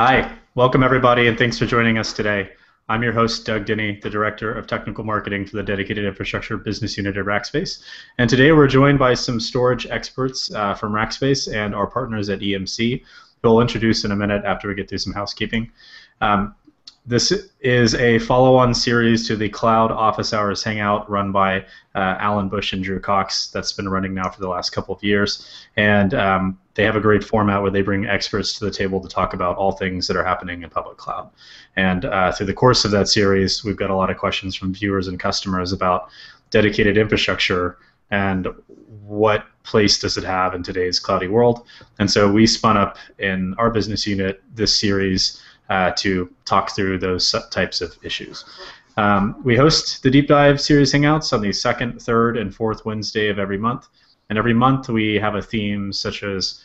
Hi, welcome everybody, and thanks for joining us today. I'm your host, Doug Denny, the Director of Technical Marketing for the Dedicated Infrastructure Business Unit at Rackspace. And today we're joined by some storage experts from Rackspace and our partners at EMC, who I'll introduce in a minute after we get through some housekeeping. This is a follow-on series to the Cloud Office Hours Hangout run by Alan Bush and Drew Cox that's been running now for the last couple of years. And they have a great format where they bring experts to the table to talk about all things that are happening in public cloud. And through the course of that series, we've got a lot of questions from viewers and customers about dedicated infrastructure and what place does it have in today's cloudy world. And so we spun up in our business unit this series to talk through those types of issues. We host the Deep Dive Series Hangouts on the second, third, and fourth Wednesday of every month. And every month we have a theme such as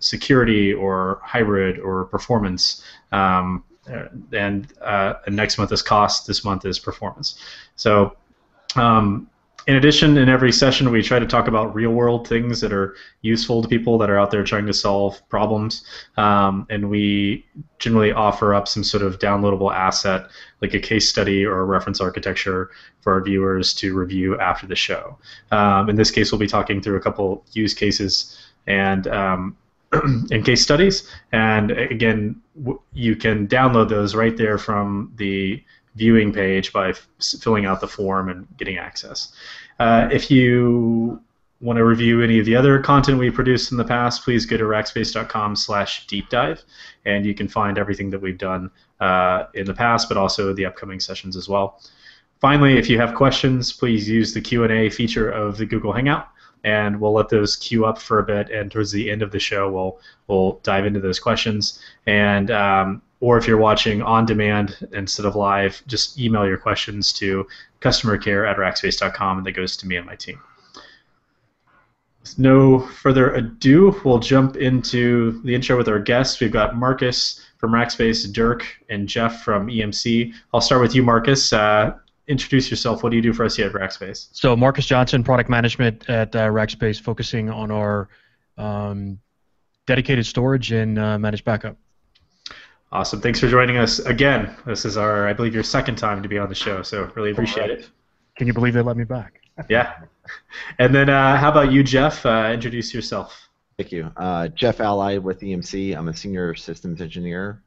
security or hybrid or performance. And next month is cost, this month is performance. So in addition, in every session we try to talk about real-world things that are useful to people that are out there trying to solve problems, and we generally offer up some sort of downloadable asset like a case study or a reference architecture for our viewers to review after the show. In this case, we'll be talking through a couple use cases and in case studies, and again, you can download those right there from the viewing page by filling out the form and getting access. If you want to review any of the other content we produced in the past, please go to rackspace.com/deepdive, and you can find everything that we've done in the past, but also the upcoming sessions as well. Finally, if you have questions, please use the Q&A feature of the Google Hangout, and we'll let those queue up for a bit, and towards the end of the show, we'll dive into those questions. And or if you're watching on demand instead of live, just email your questions to customercare@rackspace.com, and that goes to me and my team. With no further ado, we'll jump into the intro with our guests. We've got Marcus from Rackspace, Dirk, and Jeff from EMC. I'll start with you, Marcus. Introduce yourself. What do you do for us here at Rackspace? So Marcus Johnson, product management at Rackspace, focusing on our dedicated storage and managed backup. Awesome. Thanks for joining us again. This is our, I believe, your second time to be on the show, so really appreciate it. Can you believe they let me back? Yeah. And then how about you, Jeff? Introduce yourself. Thank you. Jeff Alley with EMC. I'm a senior systems engineer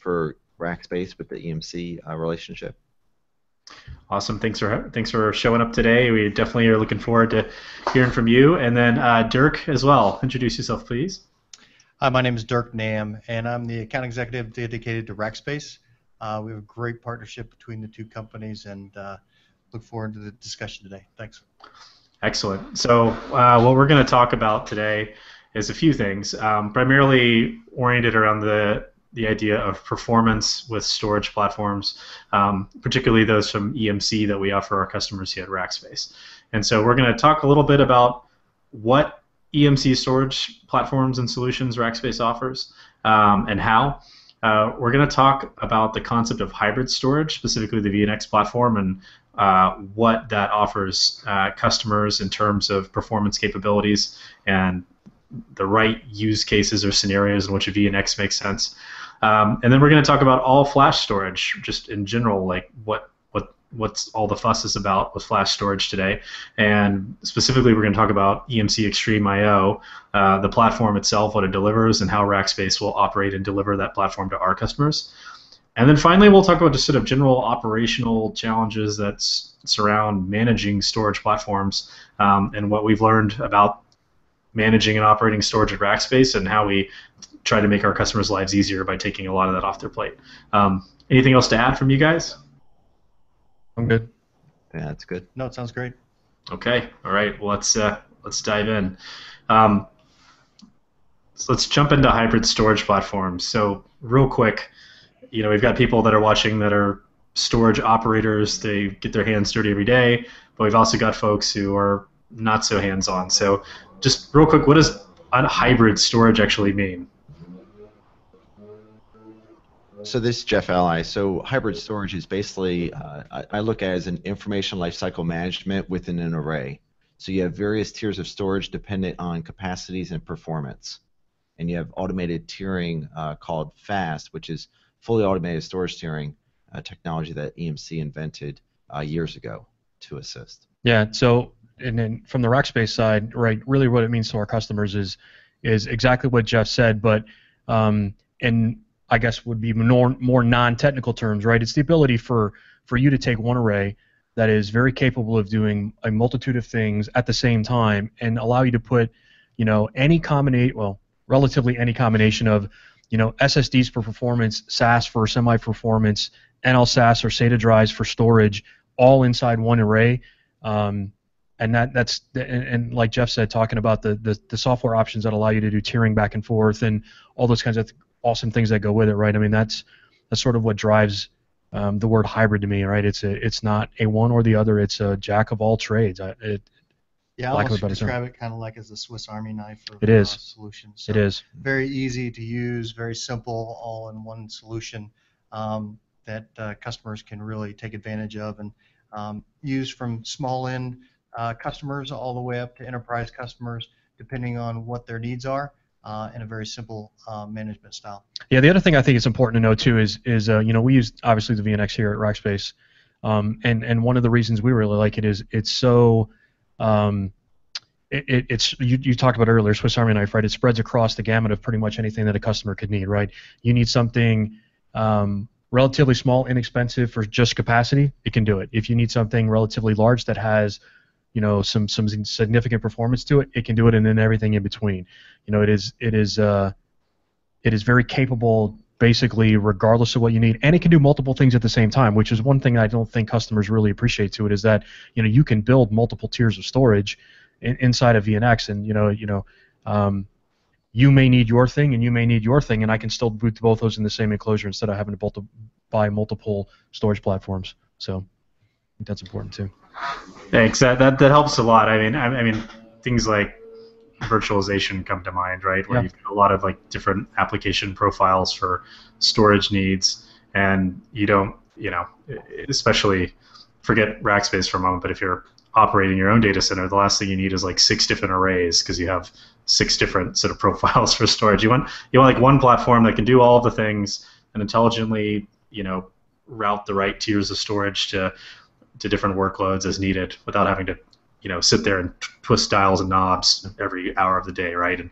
for Rackspace with the EMC relationship. Awesome. Thanks for showing up today. We definitely are looking forward to hearing from you. And then Dirk as well. Introduce yourself, please. Hi, my name is Dirk Nam, and I'm the account executive dedicated to Rackspace. We have a great partnership between the two companies, and look forward to the discussion today. Thanks. Excellent. So what we're going to talk about today is a few things, primarily oriented around the idea of performance with storage platforms, particularly those from EMC that we offer our customers here at Rackspace. And so we're going to talk a little bit about what EMC storage platforms and solutions Rackspace offers, and how. We're going to talk about the concept of hybrid storage, specifically the VNX platform, and what that offers customers in terms of performance capabilities and the right use cases or scenarios in which a VNX makes sense. And then we're going to talk about all flash storage, just in general, like what's all the fuss is about with flash storage today. And specifically, we're going to talk about EMC XtremIO, the platform itself, what it delivers, and how Rackspace will operate and deliver that platform to our customers. And then finally, we'll talk about just sort of general operational challenges that surround managing storage platforms, and what we've learned about managing and operating storage at Rackspace and how we try to make our customers' lives easier by taking a lot of that off their plate. Anything else to add from you guys? I'm good. Yeah, that's good. No, it sounds great. Okay. All right. Well, let's dive in. So let's jump into hybrid storage platforms. So real quick, you know, we've got people that are watching that are storage operators. They get their hands dirty every day, but we've also got folks who are not so hands-on. So just real quick, what does a hybrid storage actually mean? So this is Jeff Alley. So hybrid storage is basically, I look at it as an information lifecycle management within an array. So you have various tiers of storage dependent on capacities and performance. and you have automated tiering called FAST, which is fully automated storage tiering, a technology that EMC invented years ago to assist. Yeah, so and then from the Rackspace side, right, really what it means to our customers is exactly what Jeff said, but in I guess would be more non-technical terms, right? It's the ability for you to take one array that is very capable of doing a multitude of things at the same time and allow you to put, you know, any combination, well, relatively any combination of, you know, SSDs for performance, SAS for semi-performance, NLSAS or SATA drives for storage, all inside one array. And that's and like Jeff said, talking about the software options that allow you to do tiering back and forth and all those kinds of awesome things that go with it, right? I mean, that's sort of what drives the word hybrid to me, right? It's not a one or the other. It's a jack of all trades. Yeah, I describe it kind of like as a Swiss Army knife for solutions. So it is very easy to use, very simple, all in one solution that customers can really take advantage of and use from small end customers all the way up to enterprise customers, depending on what their needs are, in a very simple management style. Yeah, the other thing I think it's important to know too is you know, we use obviously the VNX here at Rackspace, and one of the reasons we really like it is it's so it's you talked about earlier, Swiss Army knife, right? It spreads across the gamut of pretty much anything that a customer could need, right? You need something relatively small, inexpensive for just capacity, it can do it. If you need something relatively large that has, you know, some significant performance to it, it can do it, and then everything in between. You know, it is very capable, basically, regardless of what you need, and it can do multiple things at the same time, which is one thing I don't think customers really appreciate to it, is that, you know, you can build multiple tiers of storage inside of VNX, and you may need your thing and you may need your thing, and I can still boot both those in the same enclosure instead of having to buy multiple storage platforms. So I think that's important too. Thanks. That helps a lot. I mean things like virtualization come to mind, right? Where you've got a lot of like different application profiles for storage needs, and you don't, you know, especially forget Rackspace for a moment, but if you're operating your own data center, the last thing you need is like 6 different arrays because you have 6 different sort of profiles for storage. You want like one platform that can do all the things and intelligently, you know, route the right tiers of storage to different workloads as needed without having to, you know, sit there and twist dials and knobs every hour of the day, right? And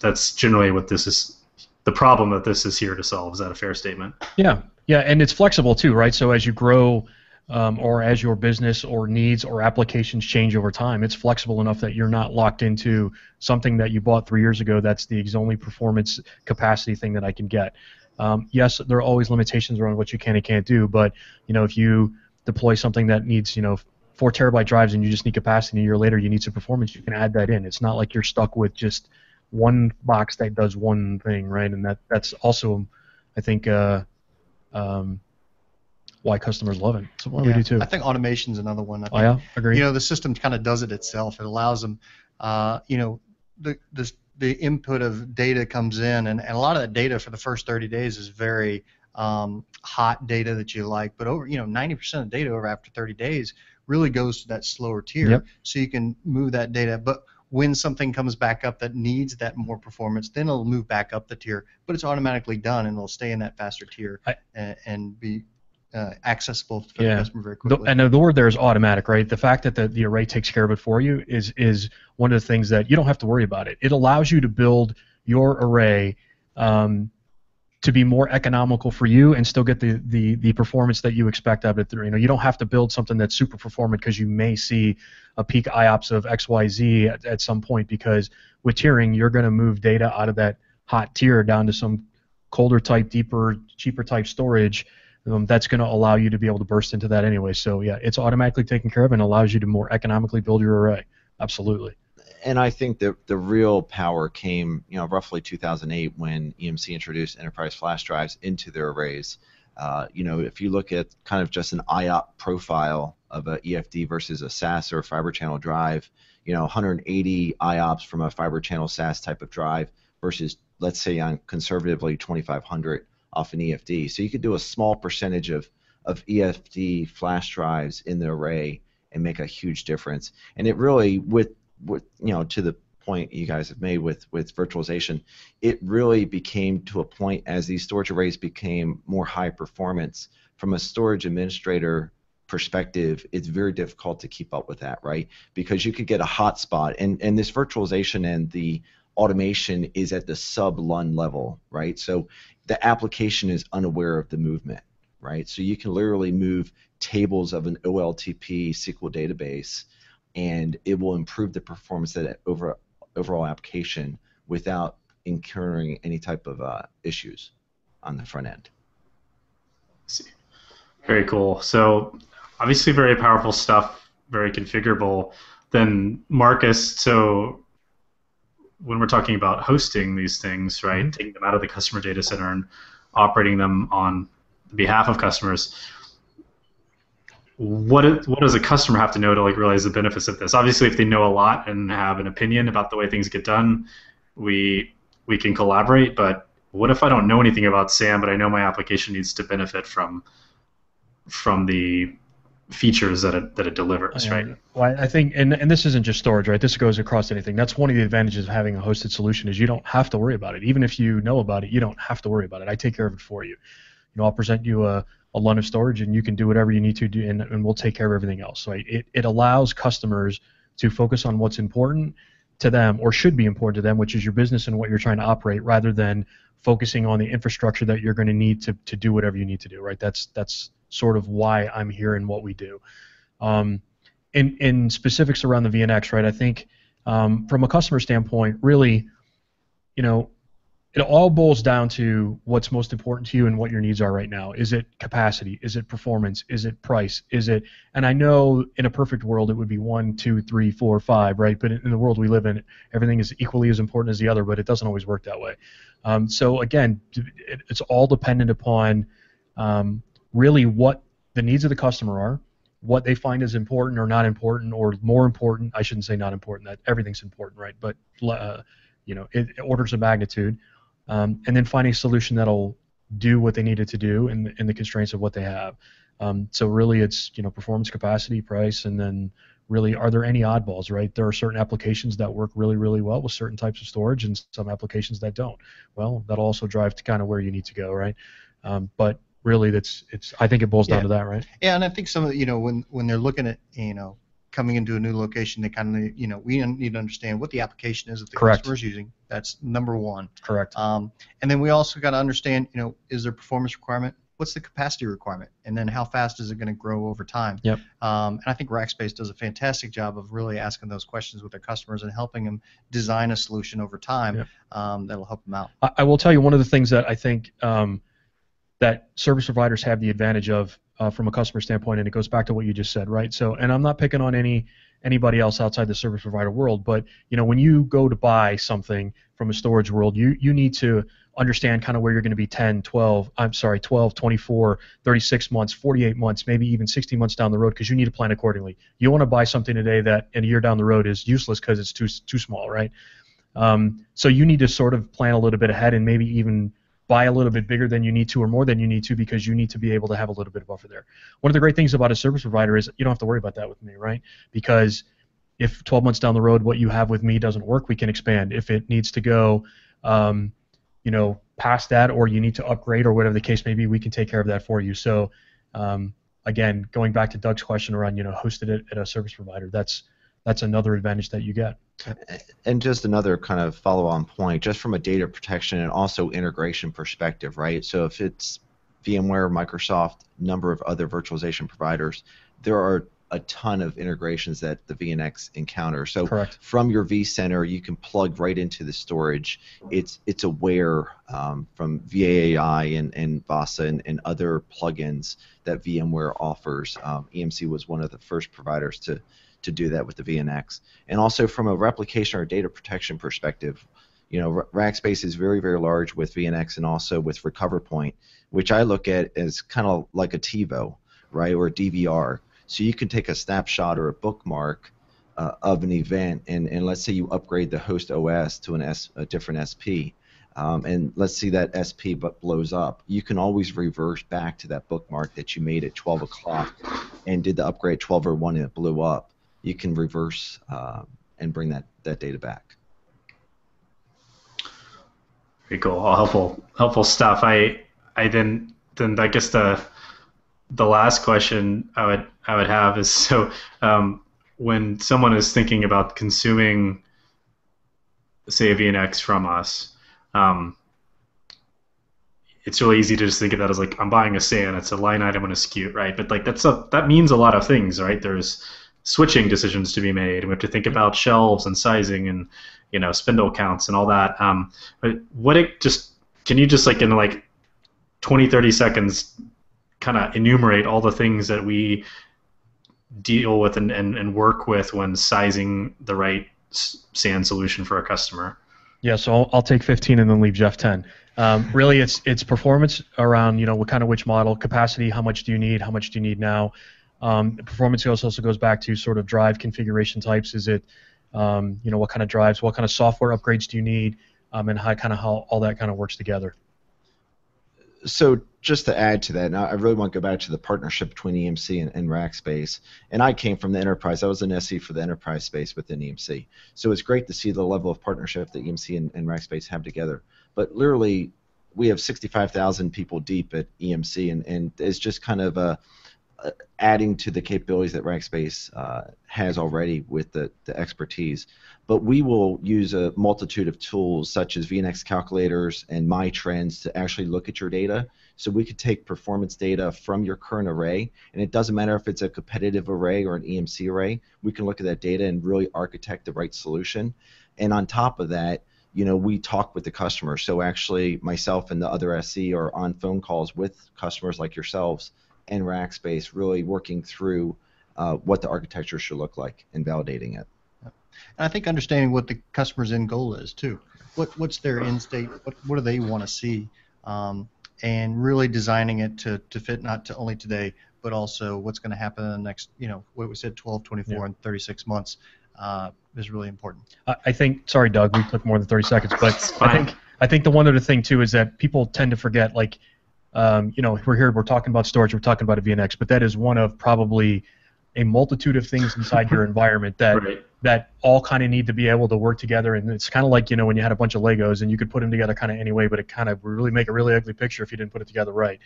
that's generally what this is, the problem that this is here to solve. Is that a fair statement? Yeah, and it's flexible too, right? So as you grow or as your business or needs or applications change over time, it's flexible enough that you're not locked into something that you bought 3 years ago that's the only performance capacity thing that I can get. Yes, there are always limitations around what you can and can't do, but, you know, if you deploy something that needs, you know, 4 terabyte drives and you just need capacity, and a year later you need some performance, you can add that in. It's not like you're stuck with just one box that does one thing, right? And that's also, I think, why customers love it. So why we do too. I think automation's another one. I think, agree. You know, the system kind of does it itself. It allows them, you know, the input of data comes in, and a lot of that data for the first 30 days is very hot data that you like, but over, you know, 90% of data over after 30 days really goes to that slower tier. Yep. So you can move that data, but when something comes back up that needs that more performance, then it'll move back up the tier, but it's automatically done and it'll stay in that faster tier and be accessible to the customer very quickly. And the word there is automatic, right? The fact that the array takes care of it for you is one of the things that you don't have to worry about it. It allows you to build your array to be more economical for you and still get the performance that you expect out of it. You know, you don't have to build something that's super performant because you may see a peak IOPS of XYZ at some point, because with tiering, you're going to move data out of that hot tier down to some colder type, deeper, cheaper type storage. That's going to allow you to be able to burst into that anyway. So, yeah, it's automatically taken care of and allows you to more economically build your array. Absolutely. And I think that the real power came, you know, roughly 2008 when EMC introduced enterprise flash drives into their arrays. You know, if you look at kind of just an IOP profile of a EFD versus a SAS or a fiber channel drive, you know, 180 IOPS from a fiber channel SAS type of drive versus, let's say, on conservatively 2,500 off an EFD. So you could do a small percentage of EFD flash drives in the array and make a huge difference. And it really, with you know, to the point you guys have made with virtualization, it really became to a point as these storage arrays became more high performance. From a storage administrator perspective, it's very difficult to keep up with that, right? Because you could get a hotspot, and this virtualization and the automation is at the sub-LUN level, right? So the application is unaware of the movement, right? So you can literally move tables of an OLTP SQL database, and it will improve the performance of that overall application without incurring any type of issues on the front end. See. Very cool. So obviously very powerful stuff, very configurable. Then Marcus, so when we're talking about hosting these things, right, taking them out of the customer data center and operating them on behalf of customers, what does a customer have to know to like realize the benefits of this? Obviously, if they know a lot and have an opinion about the way things get done, we can collaborate. But what if I don't know anything about SAM, but I know my application needs to benefit from the features that it delivers, right? Well, I think, and this isn't just storage, right? This goes across anything. That's one of the advantages of having a hosted solution is you don't have to worry about it. Even if you know about it, you don't have to worry about it. I take care of it for you. You know, I'll present you a LUN of storage, and you can do whatever you need to do, and we'll take care of everything else. Right? It allows customers to focus on what's important to them, or should be important to them, which is your business and what you're trying to operate, rather than focusing on the infrastructure that you're going to need to do whatever you need to do. Right? That's sort of why I'm here and what we do. In specifics around the VNX, right? I think from a customer standpoint, really, you know, it all boils down to what's most important to you and what your needs are right now. Is it capacity? Is it performance? Is it price? Is it? And I know in a perfect world it would be 1, 2, 3, 4, 5, right? But in the world we live in, everything is equally as important as the other, but it doesn't always work that way. So again, it's all dependent upon really what the needs of the customer are, what they find is important or not important, or more important. I shouldn't say not important. That everything's important, right? But you know, it orders of magnitude. And then finding a solution that'll do what they needed to do in the constraints of what they have. So really, it's, you know, performance, capacity, price, and then really, are there any oddballs, right? There are certain applications that work really, really well with certain types of storage, and some applications that don't. Well, that'll also drive to kind of where you need to go, right? But really, I think it boils down to that, right? Yeah, and I think some of the, you know, when they're looking at, you know, coming into a new location, they kind of, you know, we need to understand what the application is that the customer is using. That's number one. Correct. And then we also got to understand, you know, is there a performance requirement? What's the capacity requirement? And then how fast is it going to grow over time? Yep. And I think Rackspace does a fantastic job of really asking those questions with their customers and helping them design a solution over time that'll help them out. I will tell you one of the things that I think that service providers have the advantage of from a customer standpoint, and it goes back to what you just said, right? So, and I'm not picking on anybody else outside the service provider world, but you know, when you go to buy something from a storage world, you need to understand kind of where you're going to be 12, 24, 36 months, 48 months, maybe even 60 months down the road, because you need to plan accordingly. You want to buy something today that in a year down the road is useless because it's too small, right? So you need to sort of plan a little bit ahead, and maybe even buy a little bit bigger than you need to or more than you need to, because you need to be able to have a little bit of buffer there. One of the great things about a service provider is you don't have to worry about that with me, right? Because if 12 months down the road what you have with me doesn't work, we can expand. If it needs to go you know, past that, or you need to upgrade or whatever the case may be, we can take care of that for you. So again, going back to Doug's question around, you know, hosted it at a service provider, that's another advantage that you get. And just another kind of follow-on point, just from a data protection and also integration perspective, right? So if it's VMware, Microsoft, number of other virtualization providers, there are a ton of integrations that the VNX encounters. So correct. From your vCenter, you can plug right into the storage. It's aware from VAAI and VASA and other plugins that VMware offers. EMC was one of the first providers to do that with the VNX. And also from a replication or data protection perspective, you know, Rackspace is very, very large with VNX and also with RecoverPoint, which I look at as kind of like a TiVo, right, or a DVR. So you can take a snapshot or a bookmark of an event, and let's say you upgrade the host OS to a different SP, and let's see that SP blows up. You can always reverse back to that bookmark that you made at 12 o'clock and did the upgrade at 12:01 and it blew up. You can reverse and bring that data back. Pretty cool. All helpful stuff. I then I guess the last question I would have is, so when someone is thinking about consuming, say, a VNX from us, it's really easy to just think of that as like, I'm buying a SAN, it's a line item on a SKU, right? But like that means a lot of things, right? There's switching decisions to be made, and we have to think about shelves and sizing and spindle counts and all that. But can you just like in like 20-30 seconds kind of enumerate all the things that we deal with and work with when sizing the right SAN solution for a customer? Yeah, so I'll take 15 and then leave Jeff 10. Really, it's performance around which model, capacity, how much do you need now. Performance also goes back to sort of drive configuration types. Is it what kind of drives, what kind of software upgrades do you need, and how all that kind of works together. So just to add to that, and I really want to go back to the partnership between EMC and Rackspace. And I came from the enterprise. I was an SE for the enterprise space within EMC. So it's great to see the level of partnership that EMC and Rackspace have together. But literally, we have 65,000 people deep at EMC, and it's just kind of adding to the capabilities that Rackspace has already with the expertise. But we will use a multitude of tools such as VNX calculators and MyTrends to actually look at your data. So we could take performance data from your current array, and it doesn't matter if it's a competitive array or an EMC array. We can look at that data and really architect the right solution. And on top of that, we talk with the customer. So actually, myself and the other SE are on phone calls with customers like yourselves and Rackspace, really working through what the architecture should look like and validating it. And I think understanding what the customer's end goal is too. What's their end state? What do they want to see? And really designing it to fit not to only today, but also what's going to happen in the next, what we said, 12, 24, and 36 months is really important. I think, sorry, Doug, we took more than 30 seconds, but I think the one other thing too is that people tend to forget, like, we're talking about storage, we're talking about a VNX, but that is one of probably a multitude of things inside your environment that that all kind of need to be able to work together. And it's kind of like when you had a bunch of Legos and you could put them together kind of anyway, but it kind of really make a really ugly picture if you didn't put it together right.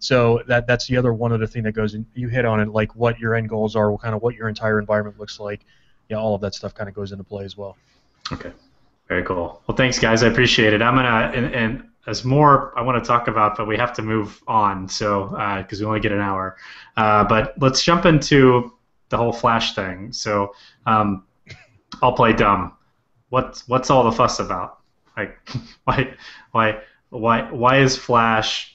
So that's the other one other thing that goes in. You hit on it, like what your end goals are, what your entire environment looks like. Yeah, all of that stuff kind of goes into play as well. Okay, very cool. Well, thanks guys, I appreciate it. I'm gonna and there's more I want to talk about, but we have to move on, so because we only get an hour. But let's jump into the whole flash thing. So I'll play dumb. What's all the fuss about? Like, why is flash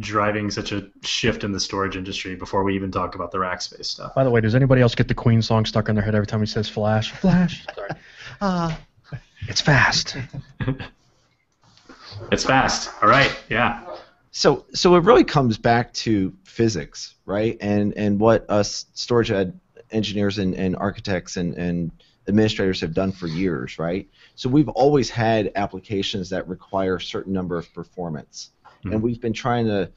driving such a shift in the storage industry before we even talk about the Rackspace stuff? By the way, does anybody else get the Queen song stuck in their head every time he says flash? Flash. Sorry. It's fast. It's fast. All right. Yeah. So it really comes back to physics, right? And what us storage engineers and architects and administrators have done for years, right? So we've always had applications that require a certain number of performance. Mm-hmm. And we've been trying to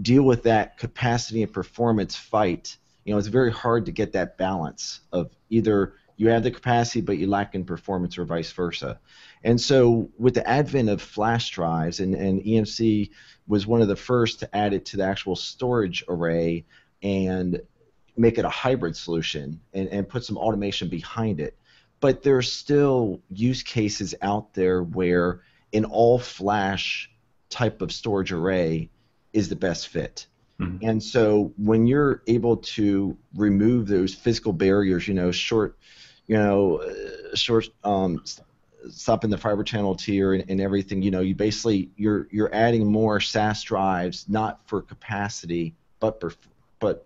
deal with that capacity and performance fight. It's very hard to get that balance of either you have the capacity, but you lack in performance, or vice versa. And so with the advent of flash drives, and EMC was one of the first to add it to the actual storage array and make it a hybrid solution and put some automation behind it. But there are still use cases out there where an all-flash type of storage array is the best fit. Mm-hmm. And so when you're able to remove those physical barriers, stopping the fiber channel tier and everything, you basically you're adding more SAS drives, not for capacity, but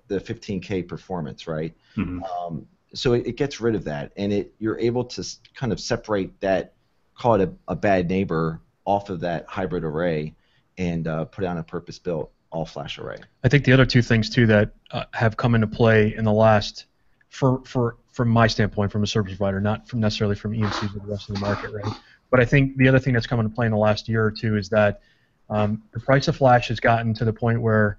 the 15K performance, right? Mm-hmm. So it gets rid of that, and you're able to kind of separate that, call it a bad neighbor, off of that hybrid array, and put on a purpose-built all-flash array. I think the other two things too that have come into play in the last, from my standpoint, from a service provider, not from necessarily from EMCs or the rest of the market, right? But I think the other thing that's come into play in the last year or two is that the price of flash has gotten to the point where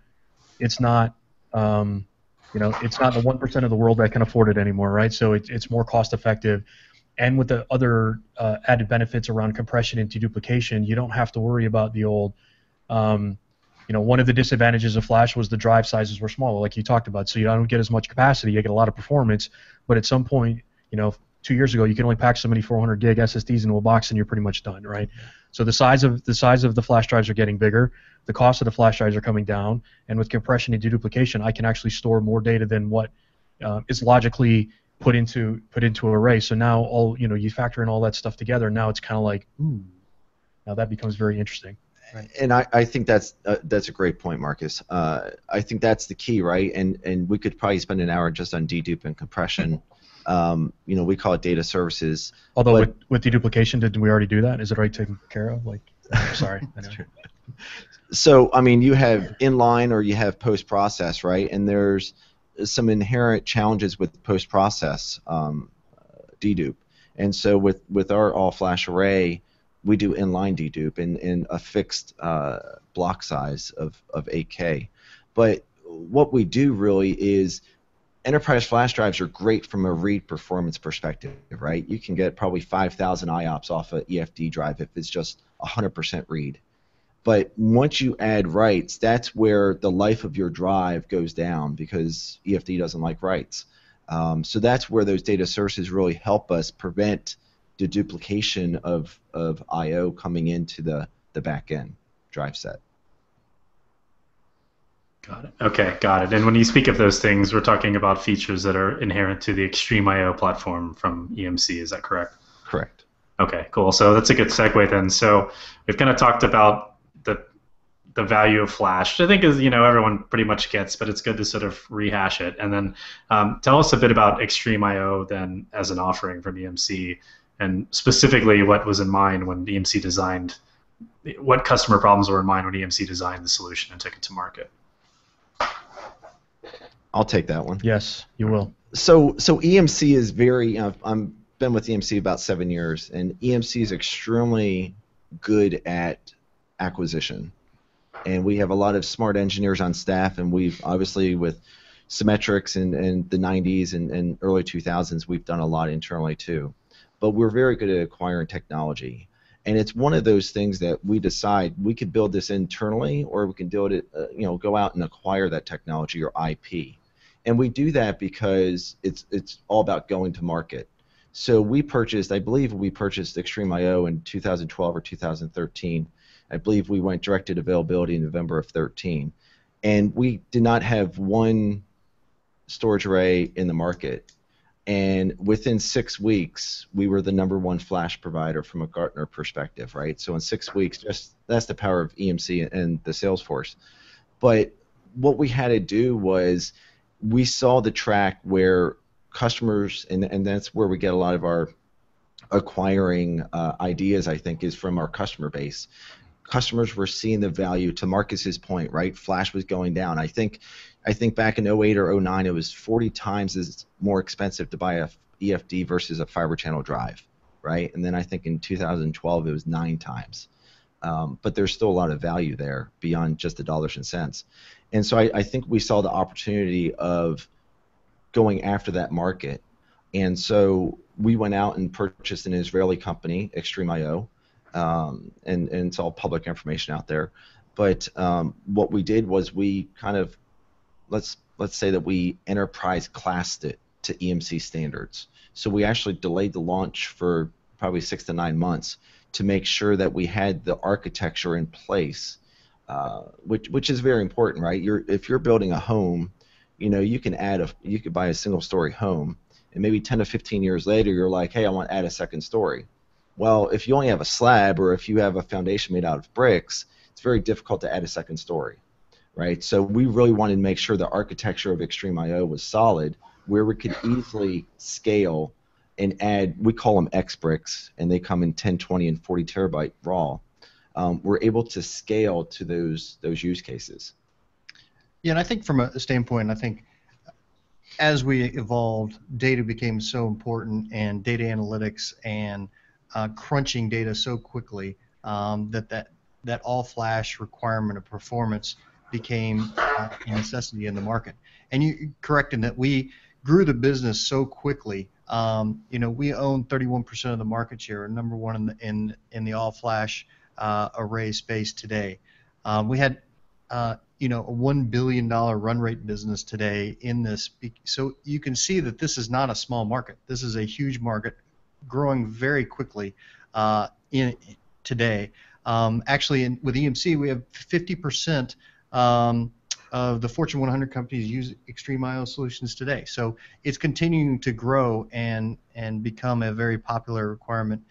it's not, it's not the 1% of the world that can afford it anymore, right? So it's more cost effective. and with the other added benefits around compression and deduplication, you don't have to worry about the old, you know, one of the disadvantages of flash was the drive sizes were smaller, like you talked about, so you don't get as much capacity, you get a lot of performance, but at some point, you know, 2 years ago, you can only pack so many 400 gig SSDs into a box and you're pretty much done, right? So the size of the flash drives are getting bigger, the cost of the flash drives are coming down, and with compression and deduplication, I can actually store more data than what is logically put into an array. So now you factor in all that stuff together, and now it's kind of like, ooh, now that becomes very interesting. Right. And I think that's a great point, Marcus. I think that's the key, right? And we could probably spend an hour just on dedupe and compression. You know, we call it data services. Although with deduplication, didn't we already do that? Is it already taken care of? Like, sorry. That's true. So, I mean, you have inline or you have post-process, right? And there's some inherent challenges with post-process dedupe. And so with our all-flash array, we do inline dedupe in a fixed block size of 8K. But what we do really is enterprise flash drives are great from a read performance perspective, right? You can get probably 5,000 IOPS off an EFD drive if it's just 100% read. But once you add writes, that's where the life of your drive goes down because EFD doesn't like writes. So that's where those data sources really help us prevent the duplication of I.O. coming into the back-end drive set. Got it. Okay, got it. And when you speak of those things, we're talking about features that are inherent to the XtremIO platform from EMC. Is that correct? Correct. Okay, cool. So that's a good segue then. So we've kind of talked about the value of flash, I think, is, you know, everyone pretty much gets, but it's good to sort of rehash it. And then tell us a bit about XtremIO then as an offering from EMC, and specifically what was in mind when EMC designed, what customer problems were in mind when EMC designed the solution and took it to market. I'll take that one. Yes, you will. So EMC is very, I've been with EMC about 7 years, and EMC is extremely good at acquisition. And we have a lot of smart engineers on staff, and we've obviously with Symmetrix and the 90s and early 2000s, we've done a lot internally too. But we're very good at acquiring technology. And it's one of those things that we decide we could build this internally, or we can do it, you know, go out and acquire that technology or IP. And we do that because it's all about going to market. So we purchased, I believe we purchased XtremIO in 2012 or 2013. I believe we went directed availability in November of 2013. And we did not have one storage array in the market. And within 6 weeks, we were the #1 flash provider from a Gartner perspective, right? So in 6 weeks, just that's the power of EMC and the sales force. But what we had to do was we saw the track where customers, and that's where we get a lot of our acquiring ideas, I think, is from our customer base. Customers were seeing the value, to Marcus's point, right? Flash was going down. I think back in 08 or 09, it was 40 times as more expensive to buy a EFD versus a fiber channel drive, right? And then I think in 2012 it was 9 times. But there's still a lot of value there beyond just the dollars and cents. And so I think we saw the opportunity of going after that market. And so we went out and purchased an Israeli company, XtremIO, and it's all public information out there. But what we did was we kind of, let's say that we enterprise classed it to EMC standards. So we actually delayed the launch for probably 6 to 9 months to make sure that we had the architecture in place, which is very important, right? If you're building a home, you know, you could buy a single-story home, and maybe 10 to 15 years later, you're like, hey, I want to add a second story. Well, if you only have a slab or if you have a foundation made out of bricks, it's very difficult to add a second story. Right, so we really wanted to make sure the architecture of XtremIO was solid, where we could easily scale and add. We call them X bricks, and they come in 10, 20, and 40 terabyte raw. We're able to scale to those use cases. Yeah, and I think from a standpoint, I think as we evolved, data became so important, and data analytics and crunching data so quickly that all flash requirement of performance became a necessity in the market. And you're correct in that we grew the business so quickly You know, we own 31% of the market share, and number one in the all-flash array space today. We had, you know, a $1 billion run rate business today in this. So you can see that this is not a small market. This is a huge market, growing very quickly today. Actually, with EMC, we have 50% of the Fortune 100 companies use XtremIO solutions today. So it's continuing to grow and become a very popular requirement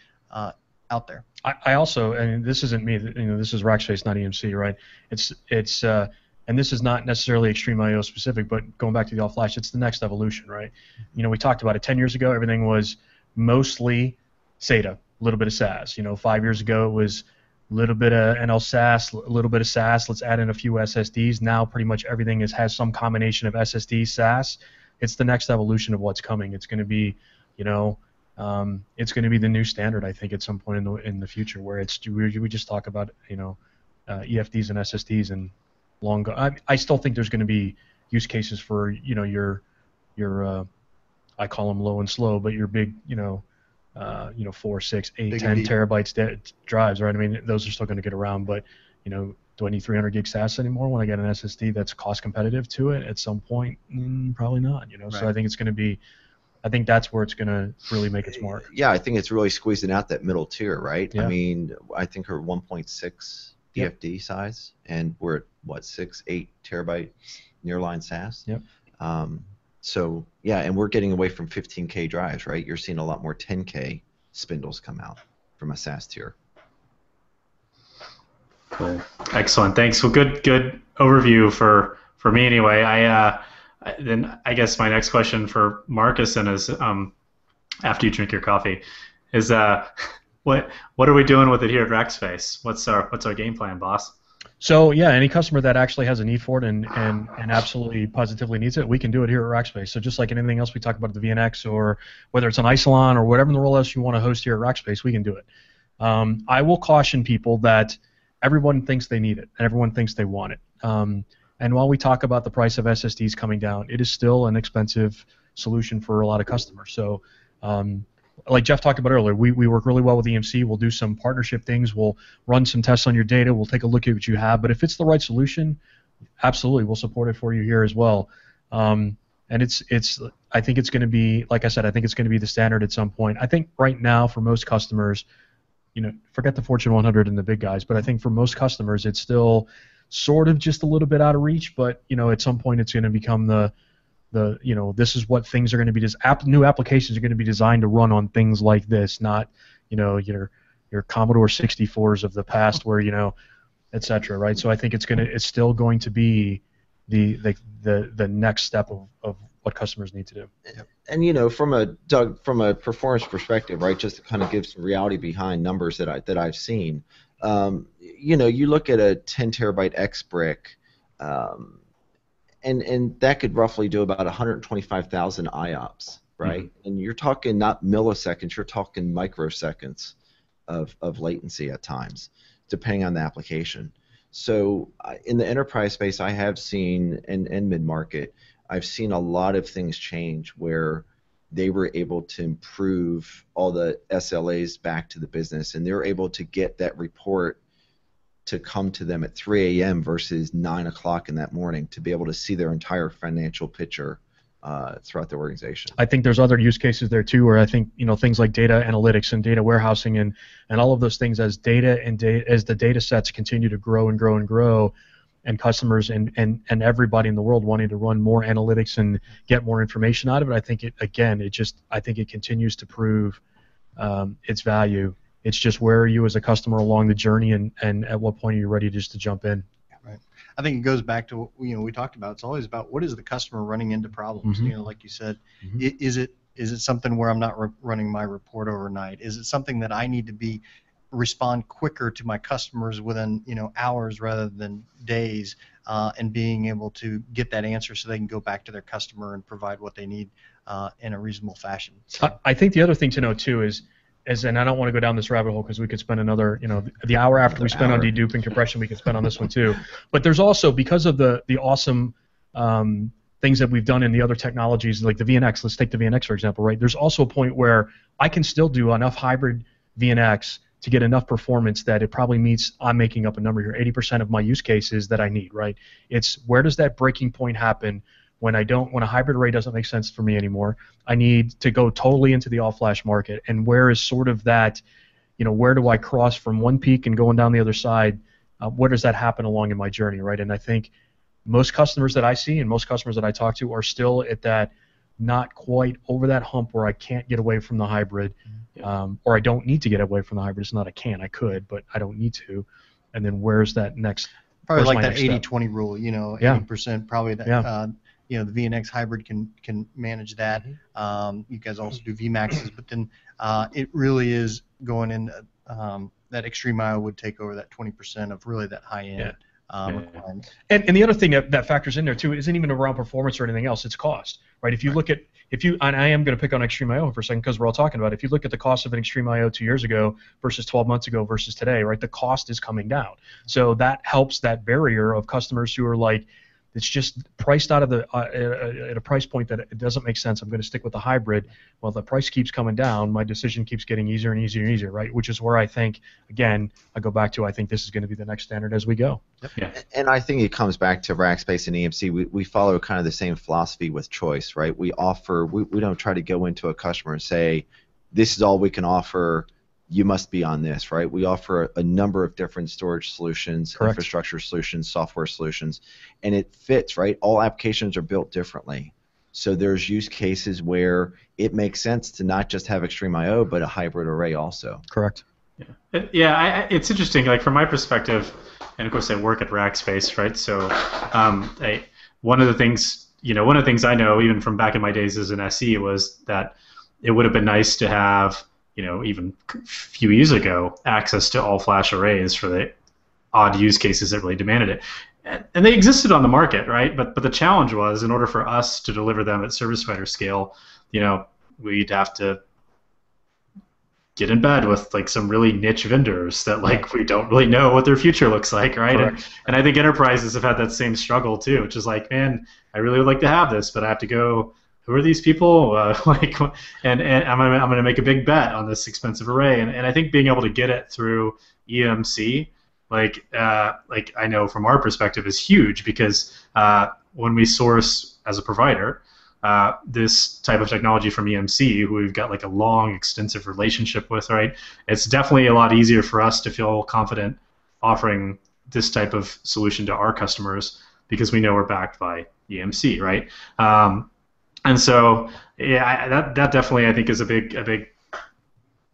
out there. I also, and this isn't me, you know, this is Rackspace, not EMC, right? It's and this is not necessarily XtremIO specific, but going back to the all-flash, it's the next evolution, right? You know, we talked about it 10 years ago. Everything was mostly SATA, a little bit of SAS. You know, 5 years ago it was little bit of NL SAS, a little bit of SAS. Let's add in a few SSDs. Now pretty much everything has some combination of SSD, SAS. It's the next evolution of what's coming. It's going to be, you know, it's going to be the new standard. I think at some point in the future, where it's we just talk about, you know, EFDs and SSDs and long go. I still think there's going to be use cases for, you know, your I call them low and slow, but your big, you know. 4, 6, 8, big 10 terabytes drives, right? I mean, those are still going to get around, but, you know, do I need 300 gig SAS anymore when I get an SSD that's cost competitive to it at some point? Probably not, you know, right. So I think it's going to be, I think that's where it's going to really make its mark. Yeah, I think it's really squeezing out that middle tier, right? Yeah. I mean, I think her 1.6 DFD size, and we're at, what, 6, 8 terabyte nearline SAS? Yep. So yeah, and we're getting away from 15K drives, right? You're seeing a lot more 10K spindles come out from a SAS tier. Cool, excellent, thanks. Well, good overview for me anyway. Then I guess my next question for Marcus then is, after you drink your coffee, is what are we doing with it here at Rackspace? What's our game plan, boss? So yeah, any customer that actually has a need for it and absolutely positively needs it, we can do it here at Rackspace. So just like anything else we talk about at the VNX, or whether it's an Isilon or whatever in the world else you want to host here at Rackspace, we can do it. I will caution people that everyone thinks they need it and everyone thinks they want it. And while we talk about the price of SSDs coming down, it is still an expensive solution for a lot of customers. So like Jeff talked about earlier, we work really well with EMC. We'll do some partnership things. We'll run some tests on your data. We'll take a look at what you have. But if it's the right solution, absolutely, we'll support it for you here as well. And it's I think it's going to be, like I said, I think it's going to be the standard at some point. I think right now for most customers, you know, forget the Fortune 100 and the big guys, but I think for most customers it's still sort of just a little bit out of reach. But, you know, at some point it's going to become the you know, this is what things are going to be. New applications are going to be designed to run on things like this, not, you know, your Commodore 64s of the past, where, you know, etc. Right. So I think it's still going to be the next step of what customers need to do. And you know, from a performance perspective, right? Just to kind of give some reality behind numbers that I've seen. You know, you look at a 10 terabyte X brick. And that could roughly do about 125,000 IOPS, right? Mm-hmm. And you're talking not milliseconds, you're talking microseconds of latency at times, depending on the application. So in the enterprise space, I have seen, and mid-market, I've seen a lot of things change where they were able to improve all the SLAs back to the business, and they were able to get that report to come to them at 3 a.m. versus 9 o'clock in that morning, to be able to see their entire financial picture throughout the organization. I think there's other use cases there too, where I think, you know, things like data analytics and data warehousing and all of those things, as as the data sets continue to grow and grow and grow, and customers and everybody in the world wanting to run more analytics and get more information out of it, I think it continues to prove its value. It's just, where are you as a customer along the journey, and at what point are you ready just to jump in? Right. I think it goes back to what, you know, we talked about. It's always about what is the customer running into problems. Mm-hmm. You know, like you said, mm-hmm. Is it something where I'm not running my report overnight? Is it something that I need to respond quicker to my customers within, you know, hours rather than days, and being able to get that answer so they can go back to their customer and provide what they need in a reasonable fashion? So. I think the other thing to know too is, and I don't want to go down this rabbit hole because we could spend another, you know, the hour after we spend on deduping compression, we could spend on this one too. But there's also, because of the awesome things that we've done in the other technologies, like the VNX. Let's take the VNX, for example, right? There's also a point where I can still do enough hybrid VNX to get enough performance that it probably meets, I'm making up a number here, 80% of my use cases that I need, right? It's where does that breaking point happen when a hybrid array doesn't make sense for me anymore? I need to go totally into the all-flash market, and where is sort of that, you know, where do I cross from one peak and going down the other side? Where does that happen along in my journey, right? And I think most customers that I see and most customers that I talk to are still at that, not quite over that hump where I can't get away from the hybrid, or I don't need to get away from the hybrid. It's not I can't, I could, but I don't need to. And then where's that next? Probably like that 80-20 rule, you know, 80% probably that. You know, the VNX hybrid can manage that. You guys also do VMAXs, but then it really is going in that XtremIO would take over that 20% of really that high end. Requirement. And the other thing that factors in there too isn't even around performance or anything else. It's cost, right? If you look at and I am going to pick on XtremIO for a second because we're all talking about it. If you look at the cost of an XtremIO 2 years ago versus 12 months ago versus today, right? The cost is coming down, so that helps that barrier of customers who are like, it's just priced out of the at a price point that it doesn't make sense. I'm going to stick with the hybrid. Well, the price keeps coming down. My decision keeps getting easier and easier and easier, right? Which is where I think, again, I go back to, I think this is going to be the next standard as we go. And I think it comes back to Rackspace and EMC. We follow kind of the same philosophy with choice, right? We offer, we don't try to go into a customer and say, this is all we can offer. You must be on this, right? We offer a number of different storage solutions, infrastructure solutions, software solutions, and it fits, right? All applications are built differently. So there's use cases where it makes sense to not just have XtremIO, but a hybrid array also. It's interesting, like from my perspective, and of course I work at Rackspace, right? So one of the things, one of the things I know, even from back in my days as an SE, was that it would have been nice to have, even a few years ago, access to all-flash arrays for the odd use cases that really demanded it. And they existed on the market, right? But the challenge was, in order for us to deliver them at service provider scale, we'd have to get in bed with like some really niche vendors that we don't really know what their future looks like, right? And I think enterprises have had that same struggle too, which is like, man, I really would like to have this, but I have to go, who are these people? And I'm going to make a big bet on this expensive array. And I think being able to get it through EMC, like I know from our perspective, is huge because when we source as a provider this type of technology from EMC, who we've got like a long, extensive relationship with, right? It's definitely a lot easier for us to feel confident offering this type of solution to our customers because we know we're backed by EMC, right? And so, yeah, that definitely I think is a big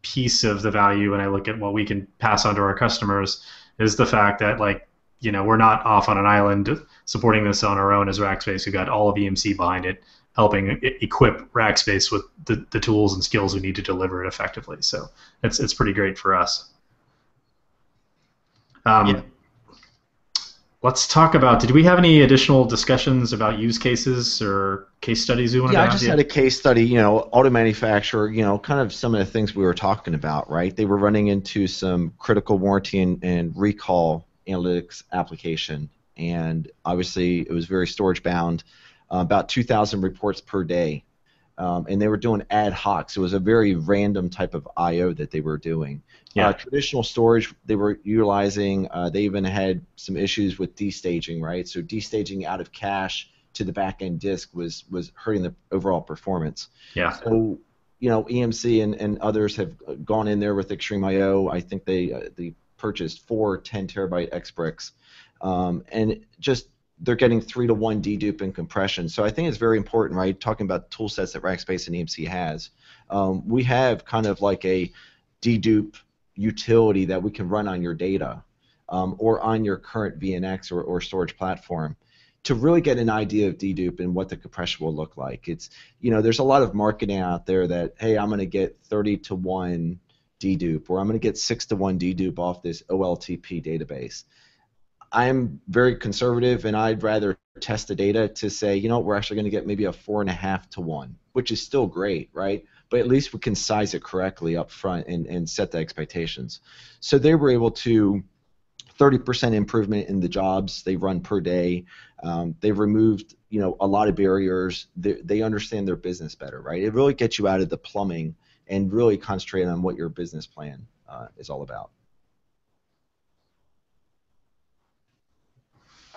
piece of the value when I look at what we can pass on to our customers is the fact that we're not off on an island supporting this on our own as Rackspace. We've got all of EMC behind it, helping equip Rackspace with the tools and skills we need to deliver it effectively. So it's pretty great for us. Let's talk about, did we have any additional discussions about use cases or case studies we want to do? Yeah, I just had a case study, auto manufacturer, kind of some of the things we were talking about, right? They were running into some critical warranty and recall analytics application, and obviously it was very storage bound, about 2,000 reports per day, and they were doing ad hoc, so it was a very random type of I.O. that they were doing. Traditional storage, they were utilizing, they even had some issues with destaging, right? So destaging out of cache to the back-end disk was hurting the overall performance. So, EMC and others have gone in there with XtremIO. I think they purchased 4 10-terabyte XBricks, and just they're getting 3-to-1 dedupe and compression. So I think it's very important, right, talking about tool sets that Rackspace and EMC has. We have kind of like a dedupe utility that we can run on your data or on your current VNX or storage platform to really get an idea of dedupe and what the compression will look like. It's there's a lot of marketing out there that, hey, I'm going to get 30-to-1 dedupe or I'm going to get 6-to-1 dedupe off this OLTP database. I'm very conservative, and I'd rather test the data to say, we're actually going to get maybe a 4.5-to-1, which is still great, right? But at least we can size it correctly up front and set the expectations. So they were able to 30% improvement in the jobs they run per day. They've removed, you know, a lot of barriers. They understand their business better, right? It really gets you out of the plumbing and really concentrate on what your business plan is all about.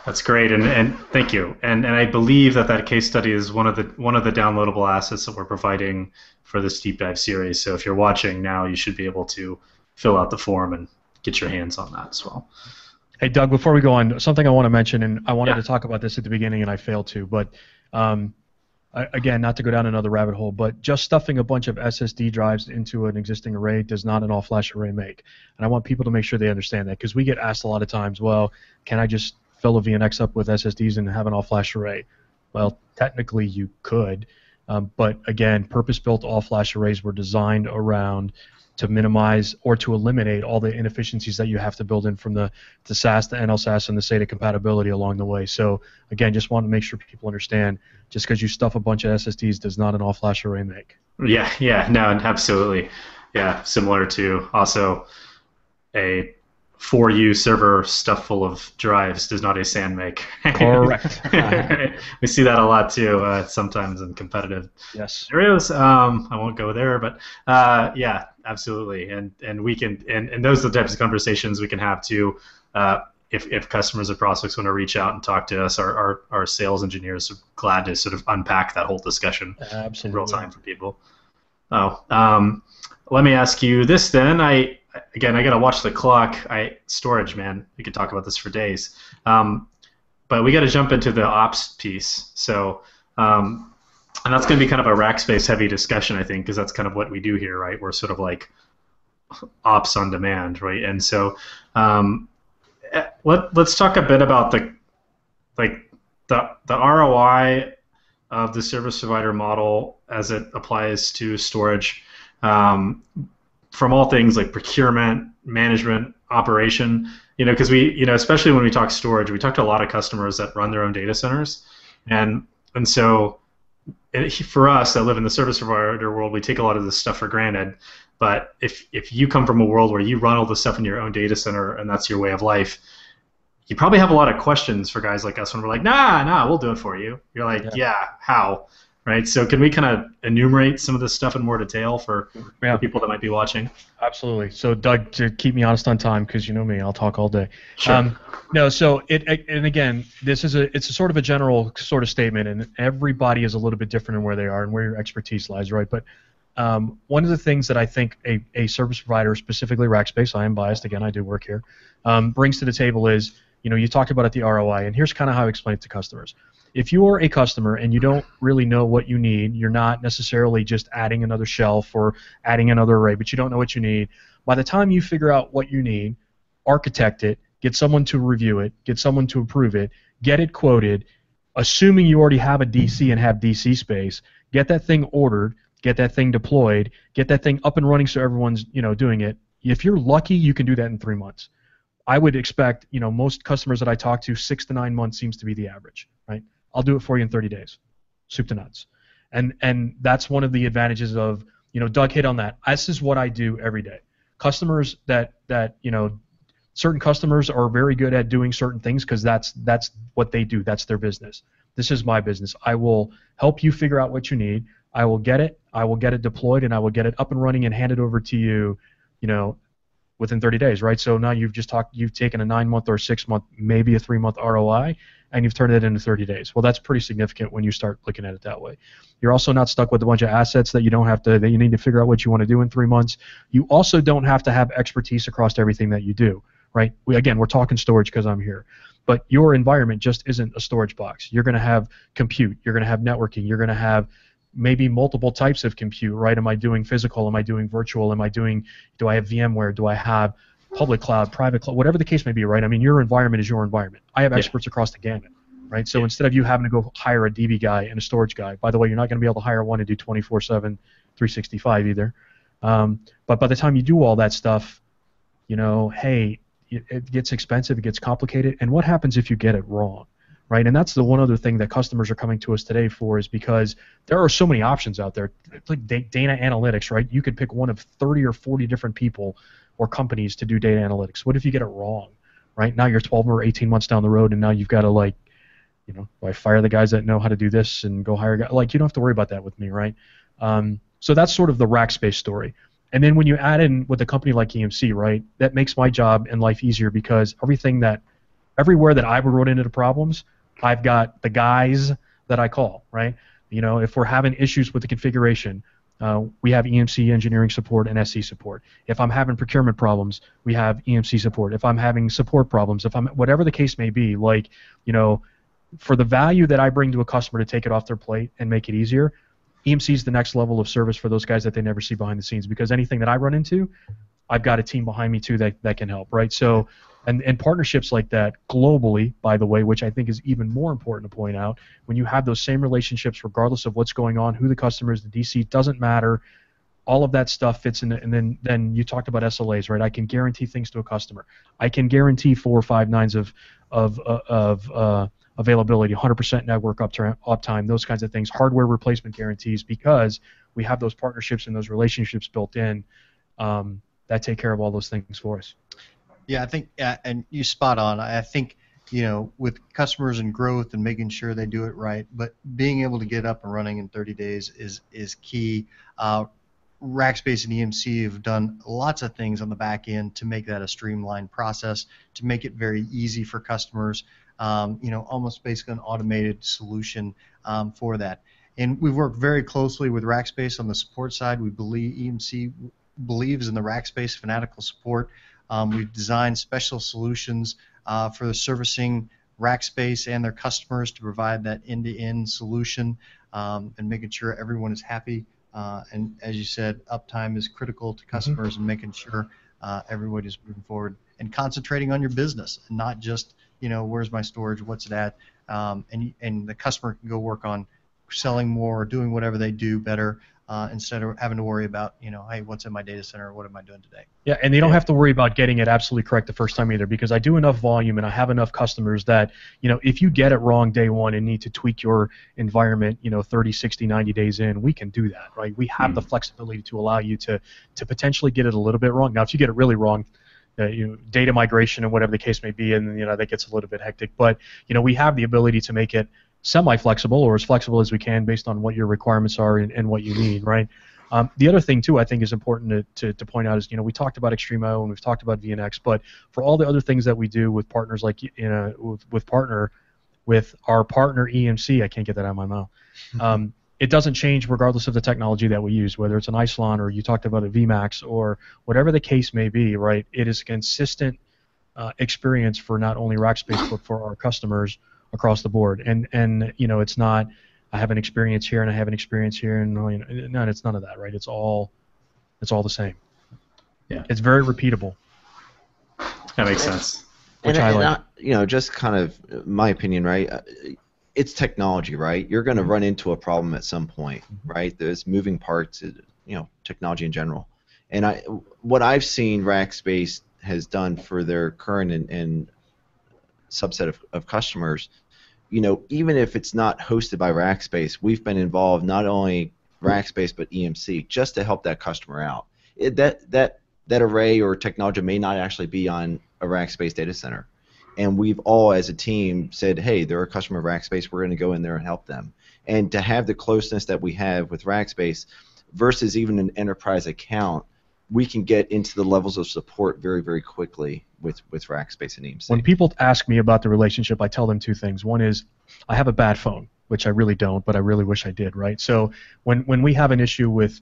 That's great, and thank you. And I believe that that case study is one of the downloadable assets that we're providing for this deep dive series. So if you're watching now, you should be able to fill out the form and get your hands on that as well. Hey, Doug, before we go on, something I want to mention, and I wanted to talk about this at the beginning and I failed to, but again, not to go down another rabbit hole, but just stuffing a bunch of SSD drives into an existing array does not an all-flash array make. And I want people to make sure they understand that, because we get asked a lot of times, well, can I just fill a VNX up with SSDs and have an all-flash array? Well, technically you could, but again, purpose-built all-flash arrays were designed around to minimize or to eliminate all the inefficiencies that you have to build in from the SAS, the NLSAS, and the SATA compatibility along the way. So again, just want to make sure people understand, just because you stuff a bunch of SSDs does not an all-flash array make. Yeah, yeah, no, absolutely. Yeah, similar to also a 4U server stuff full of drives does not a SAN make. Correct. We see that a lot too, sometimes in competitive scenarios. I won't go there, but yeah, absolutely. And we can and those are the types of conversations we can have too. If customers or prospects want to reach out and talk to us, our sales engineers are glad to sort of unpack that whole discussion in real time for people. Oh, let me ask you this then. Again, I gotta watch the clock. Storage, man. We could talk about this for days, but we gotta jump into the ops piece. So, and that's gonna be kind of a Rackspace heavy discussion, I think, because that's kind of what we do here, right? We're sort of like ops on demand, right? And so, let's talk a bit about the ROI of the service provider model as it applies to storage. From all things like procurement, management, operation, you know, because we, you know, especially when we talk storage, we talk to a lot of customers that run their own data centers, and so for us that live in the service provider world, we take a lot of this stuff for granted. But if you come from a world where you run all this stuff in your own data center and that's your way of life, you probably have a lot of questions for guys like us when we're like, nah, we'll do it for you. You're like, yeah, how? Right, so can we kind of enumerate some of this stuff in more detail for people that might be watching? Absolutely. So, Doug, to keep me honest on time, because you know me, I'll talk all day. Sure. No, so and again, this is it's a sort of a general sort of statement, and everybody is a little bit different in where they are and where your expertise lies, right? But one of the things that I think a service provider, specifically Rackspace, I am biased again, I do work here, brings to the table is, you know, you talked about it, the ROI, and here's kind of how I explain it to customers. If you are a customer and you don't really know what you need, you're not necessarily just adding another shelf or adding another array, but you don't know what you need. By the time you figure out what you need, architect it, get someone to review it, get someone to approve it, get it quoted, assuming you already have a DC and have DC space, get that thing ordered, get that thing deployed, get that thing up and running so everyone's, you know, doing it. If you're lucky, you can do that in 3 months. I would expect, you know, most customers that I talk to, 6 to 9 months seems to be the average, right? I'll do it for you in 30 days, soup to nuts. And that's one of the advantages of, you know, Doug hit on that. This is what I do every day. Customers that you know, certain customers are very good at doing certain things because that's what they do. That's their business. This is my business. I will help you figure out what you need. I will get it deployed, and I will get it up and running and hand it over to you, you know, within 30 days, right? So now you've taken a 9-month or a 6-month, maybe a 3-month ROI, and you've turned it into 30 days. Well, that's pretty significant when you start looking at it that way. You're also not stuck with a bunch of assets that you need to figure out what you want to do in 3 months. You also don't have to have expertise across everything that you do, right? We're talking storage because I'm here. But your environment just isn't a storage box. You're going to have compute. You're going to have networking. You're going to have maybe multiple types of compute, right? Am I doing physical? Am I doing virtual? Do I have VMware? Do I have public cloud, private cloud? Whatever the case may be, right? I mean, your environment is your environment. I have experts across the gamut, right? So instead of you having to go hire a DB guy and a storage guy, by the way, you're not going to be able to hire one to do 24/7, 365 either. But by the time you do all that stuff, you know, hey, it gets expensive, it gets complicated, and what happens if you get it wrong? Right, and that's the one other thing that customers are coming to us today for, is because there are so many options out there. It's like data analytics, right? You could pick one of 30 or 40 different people or companies to do data analytics. What if you get it wrong, right? Now you're 12 or 18 months down the road, and now you've got to, like, you know, do I fire the guys that know how to do this and go hire guys? Like, you don't have to worry about that with me, right? So that's sort of the Rackspace story. And then when you add in with a company like EMC, right, that makes my job and life easier because everywhere that I would run into problems, I've got the guys that I call, right? You know, if we're having issues with the configuration, we have EMC engineering support and SC support. If I'm having procurement problems, we have EMC support. If I'm having support problems, whatever the case may be, like, you know, for the value that I bring to a customer to take it off their plate and make it easier, EMC is the next level of service for those guys that they never see behind the scenes, because anything that I run into, I've got a team behind me too that can help, right? So, and partnerships like that globally, by the way, which I think is even more important to point out, when you have those same relationships regardless of what's going on, who the customer is, the DC, doesn't matter, all of that stuff fits in. And then you talked about SLAs, right? I can guarantee things to a customer. I can guarantee 4 or 5 nines of availability, 100% network uptime, those kinds of things, hardware replacement guarantees, because we have those partnerships and those relationships built in that take care of all those things for us. Yeah, I think, and you spot on. I think, you know, with customers and growth and making sure they do it right, but being able to get up and running in 30 days is key. Rackspace and EMC have done lots of things on the back end to make that a streamlined process, to make it very easy for customers. You know, almost basically an automated solution for that. And we've worked very closely with Rackspace on the support side. We believe EMC believes in the Rackspace fanatical support. We've designed special solutions for servicing Rackspace and their customers to provide that end-to-end solution and making sure everyone is happy. And as you said, uptime is critical to customers and making sure everybody is moving forward and concentrating on your business, and not just, you know, where's my storage, what's it at, and the customer can go work on selling more or doing whatever they do better instead of having to worry about, you know, hey, what's in my data center, or what am I doing today? Yeah, and they don't have to worry about getting it absolutely correct the first time either, because I do enough volume and I have enough customers that, you know, if you get it wrong day one and need to tweak your environment, you know, 30, 60, 90 days in, we can do that, right? We have the flexibility to allow you to potentially get it a little bit wrong. Now, if you get it really wrong, you know, data migration and whatever the case may be, and, you know, that gets a little bit hectic. But, you know, we have the ability to make it semi-flexible or as flexible as we can based on what your requirements are and what you need, right? The other thing, too, I think is important to point out is, you know, we talked about XtremIO and we've talked about VNX, but for all the other things that we do with partners like, you know, with our partner EMC, I can't get that out of my mouth. It doesn't change regardless of the technology that we use, whether it's an Isilon or you talked about a VMAX or whatever the case may be, right? It is a consistent experience for not only Rackspace but for our customers across the board. And you know, it's not I have an experience here and I have an experience here, and you know, no, it's none of that, right? It's all the same. Yeah, it's very repeatable. That makes sense. Which I like. You know, just kind of my opinion, right? It's technology, right? You're going to run into a problem at some point, right? There's moving parts, you know, technology in general. And what I've seen Rackspace has done for their current and subset of customers, you know, even if it's not hosted by Rackspace, we've been involved not only Rackspace but EMC just to help that customer out. That array or technology may not actually be on a Rackspace data center. And we've all, as a team, said, hey, they're a customer of Rackspace. We're going to go in there and help them. And to have the closeness that we have with Rackspace versus even an enterprise account, we can get into the levels of support very, very quickly with Rackspace and EMC. When people ask me about the relationship, I tell them two things. One is I have a bad phone, which I really don't, but I really wish I did, right? So when we have an issue with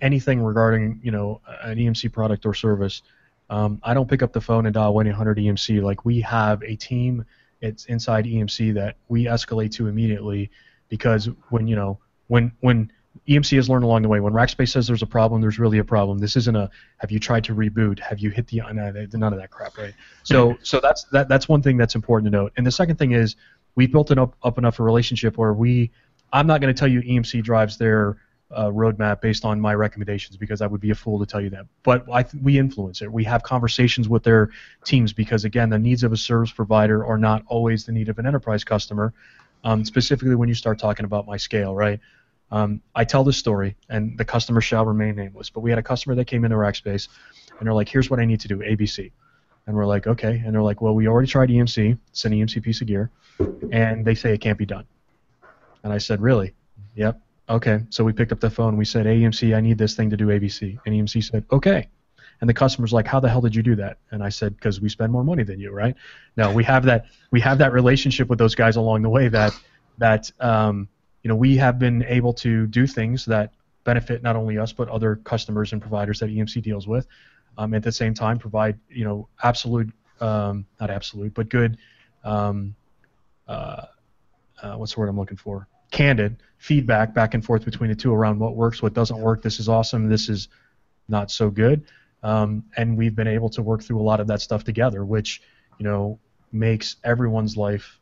anything regarding, you know, an EMC product or service, I don't pick up the phone and dial 1-800-EMC. Like, we have a team, it's inside EMC that we escalate to immediately, because when EMC has learned along the way, when Rackspace says there's a problem, there's really a problem. This isn't a have you tried to reboot? Have you hit the none of that crap, right? So that's one thing that's important to note. And the second thing is we built it up enough a relationship where I'm not going to tell you EMC drives their roadmap based on my recommendations, because I would be a fool to tell you that. But we influence it. We have conversations with their teams, because, again, the needs of a service provider are not always the need of an enterprise customer, specifically when you start talking about my scale, right? I tell this story, and the customer shall remain nameless, but we had a customer that came into Rackspace, and they're like, here's what I need to do, ABC. And we're like, okay. And they're like, well, we already tried EMC. It's an EMC piece of gear. And they say it can't be done. And I said, really? Yep. Okay. So we picked up the phone. We said, EMC, I need this thing to do ABC. And EMC said, okay. And the customer's like, how the hell did you do that? And I said, because we spend more money than you, right? No, we have that relationship with those guys along the way that you know, we have been able to do things that benefit not only us but other customers and providers that EMC deals with. At the same time, provide, you know, good, what's the word I'm looking for? Candid feedback back and forth between the two around what works, what doesn't work. This is awesome. This is not so good. And we've been able to work through a lot of that stuff together, which, you know, makes everyone's life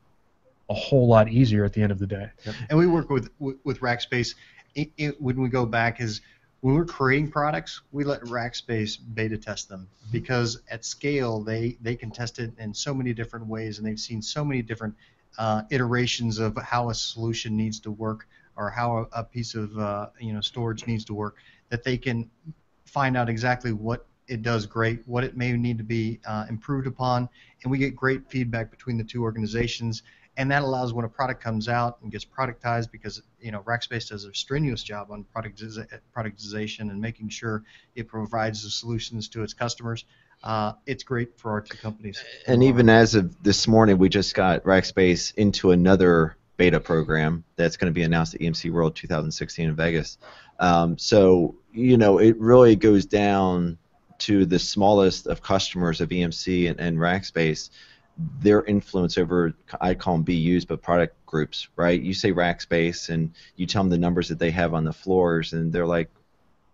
a whole lot easier at the end of the day. Yep. And we work with Rackspace. When we go back, when we're creating products, we let Rackspace beta test them, because at scale they can test it in so many different ways, and they've seen so many different iterations of how a solution needs to work, or how a piece of you know, storage needs to work, that they can find out exactly what it does great, what it may need to be improved upon, and we get great feedback between the two organizations. And that allows, when a product comes out and gets productized, because, you know, Rackspace does a strenuous job on productization and making sure it provides the solutions to its customers. It's great for our two companies. And even as of this morning, we just got Rackspace into another beta program that's going to be announced at EMC World 2016 in Vegas. So, you know, it really goes down to the smallest of customers of EMC and Rackspace. Their influence over, I call them BUs, but product groups, right? You say Rackspace, and you tell them the numbers that they have on the floors, and they're like,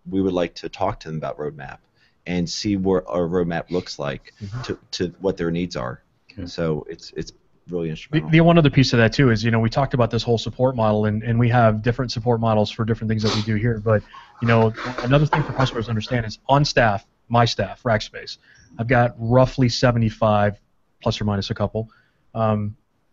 we would like to talk to them about roadmap and see what our roadmap looks like to what their needs are. Okay. So it's really instrumental. The one other piece of that, too, is, you know, we talked about this whole support model, and we have different support models for different things that we do here, but, you know, another thing for customers to understand is on staff, my staff, Rackspace, I've got roughly 75 plus or minus a couple,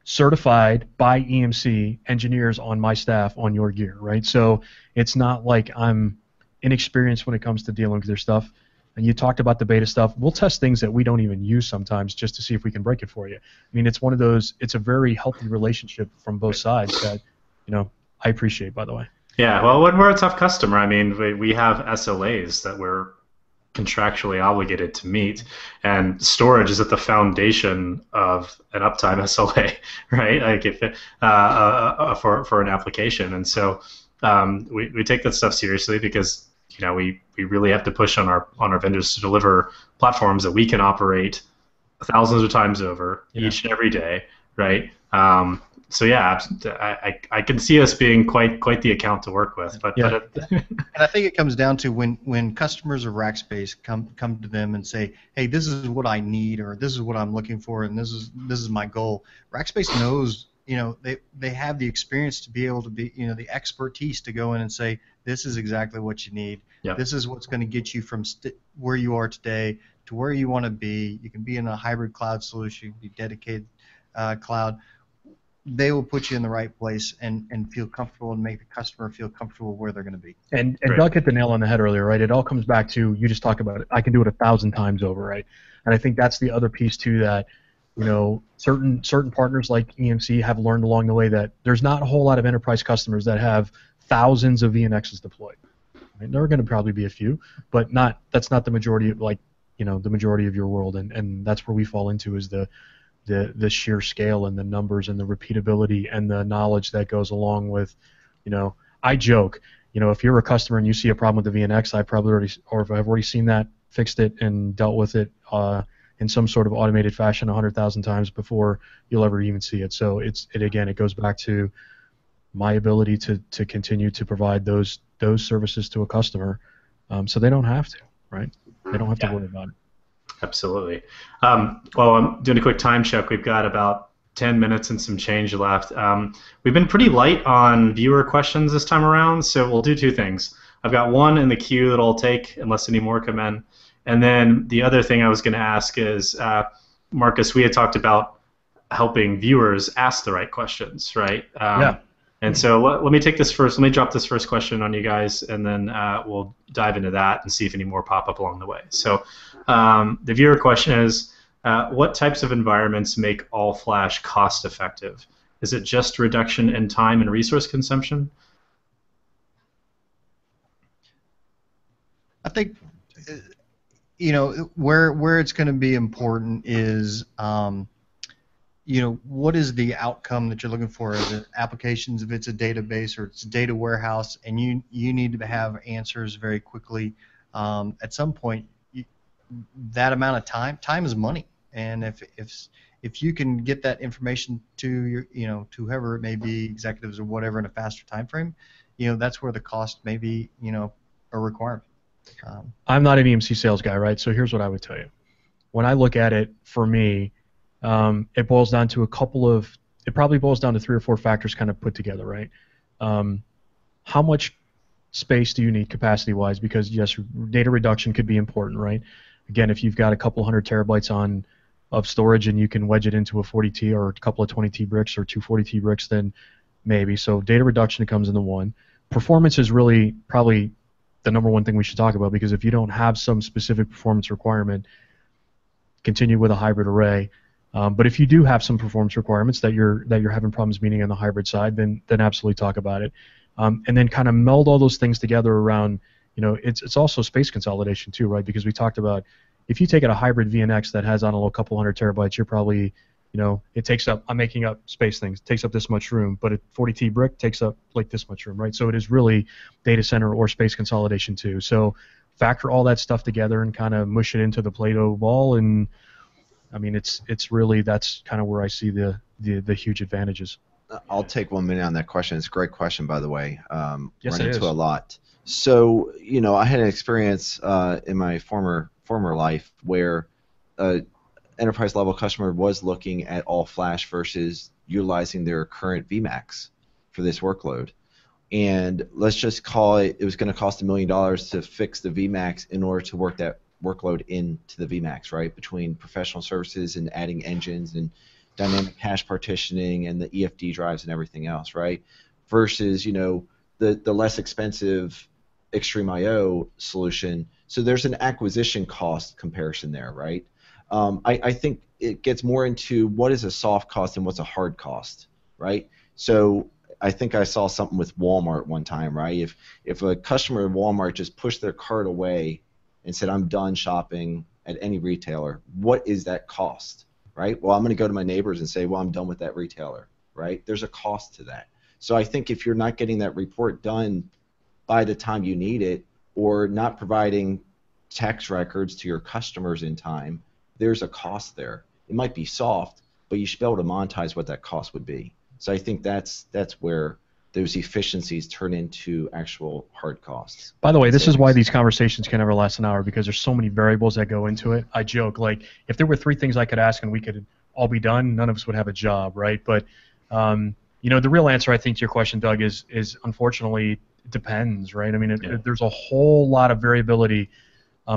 certified by EMC engineers on my staff on your gear, right? So it's not like I'm inexperienced when it comes to dealing with their stuff. And you talked about the beta stuff. We'll test things that we don't even use sometimes just to see if we can break it for you. I mean, it's one of those, it's a very healthy relationship from both sides that, you know, I appreciate, by the way. Yeah, well, when we're a tough customer, I mean, we have SLAs that we're contractually obligated to meet, and storage is at the foundation of an uptime SLA, right? Like if for an application, and so we take that stuff seriously, because, you know, we really have to push on our vendors to deliver platforms that we can operate thousands of times over each and every day, right? So yeah, I can see us being quite the account to work with. But and I think it comes down to when customers of Rackspace come to them and say, hey, this is what I need, or this is what I'm looking for, and this is my goal. Rackspace knows, you know, they have the experience to be able to be, you know, the expertise to go in and say, this is exactly what you need. Yep. This is what's going to get you from where you are today to where you want to be. You can be in a hybrid cloud solution, be dedicated cloud. They will put you in the right place and feel comfortable, and make the customer feel comfortable where they're going to be. And Doug hit the nail on the head earlier, right? It all comes back to, you just talk about it, I can do it 1,000 times over, right? And I think that's the other piece too, that, you know, certain partners like EMC have learned along the way that there's not a whole lot of enterprise customers that have thousands of VNXs deployed. Right? There are going to probably be a few, but that's not the majority of, like, you know, the majority of your world, and that's where we fall into, is the sheer scale and the numbers and the repeatability and the knowledge that goes along with, you know, I joke, you know, if you're a customer and you see a problem with the VNX, I've already seen that, fixed it, and dealt with it in some sort of automated fashion 100,000 times before you'll ever even see it. So it goes back to my ability to continue to provide those services to a customer, so they don't have to, right? They don't have to worry about it. Absolutely. Well, I'm doing a quick time check. We've got about 10 minutes and some change left. We've been pretty light on viewer questions this time around, so we'll do two things. I've got one in the queue that I'll take unless any more come in. And then the other thing I was going to ask is, Marcus, we had talked about helping viewers ask the right questions, right? And so let me take this first. Let me drop this first question on you guys, and then we'll dive into that and see if any more pop up along the way. So the viewer question is, What types of environments make all-flash cost-effective? Is it just reduction in time and resource consumption? I think, you know, where it's going to be important is, you know, what is the outcome that you're looking for? Is it applications, if it's a database or it's a data warehouse, and you need to have answers very quickly. At some point, that amount of time is money, and if you can get that information to your, you know, to whoever it may be, executives or whatever, in a faster time frame, you know, that's where the cost may be, you know, a requirement. I'm not an EMC sales guy, right? So here's what I would tell you. When I look at it, for me, it boils down to a couple of, it probably boils down to 3 or 4 factors kind of put together, right? How much space do you need capacity-wise? Because, yes, data reduction could be important, right? Again, if you've got a couple hundred terabytes of storage and you can wedge it into a 40T or a couple of 20T bricks or 2 40T bricks, then maybe. So data reduction comes into one. Performance is really probably the #1 thing we should talk about, because if you don't have some specific performance requirement, continue with a hybrid array. But if you do have some performance requirements that you're having problems meeting on the hybrid side, then absolutely talk about it. And then kind of meld all those things together around, you know, it's also space consolidation too, right? Because we talked about, if you take out a hybrid VNX that has on a couple hundred terabytes, you're probably, you know, it takes up, I'm making up space things, takes up this much room, but a 40T brick takes up like this much room, right? So it is really data center or space consolidation too. So factor all that stuff together and kind of mush it into the Play-Doh ball, and I mean, it's really, that's kind of where I see the huge advantages. I'll take 1 minute on that question. It's a great question, by the way. Yes, run into a lot. So, you know, I had an experience in my former life where an enterprise-level customer was looking at all-flash versus utilizing their current vMAX for this workload. And let's just call it, it was going to cost $1 million to fix the vMAX in order to work that workload into the vMAX, right, between professional services and adding engines and dynamic hash partitioning and the EFD drives and everything else, right, versus, you know, the less expensive XtremIO solution. So there's an acquisition cost comparison there, right? I think it gets more into what is a soft cost and what's a hard cost, right? So I think I saw something with Walmart one time, right? If a customer at Walmart just pushed their cart away and said, I'm done shopping at any retailer, what is that cost, right? Well, I'm going to go to my neighbors and say, well, I'm done with that retailer, right? There's a cost to that. So I think if you're not getting that report done by the time you need it, or not providing tax records to your customers in time, there's a cost there. It might be soft, but you should be able to monetize what that cost would be. So I think that's where those efficiencies turn into actual hard costs. By the way, this is why these conversations can never last an hour, because there's so many variables that go into it. I joke, like, if there were 3 things I could ask and we could all be done, none of us would have a job, right? But you know, the real answer, I think, to your question, Doug, is unfortunately it depends, right? I mean, there's a whole lot of variability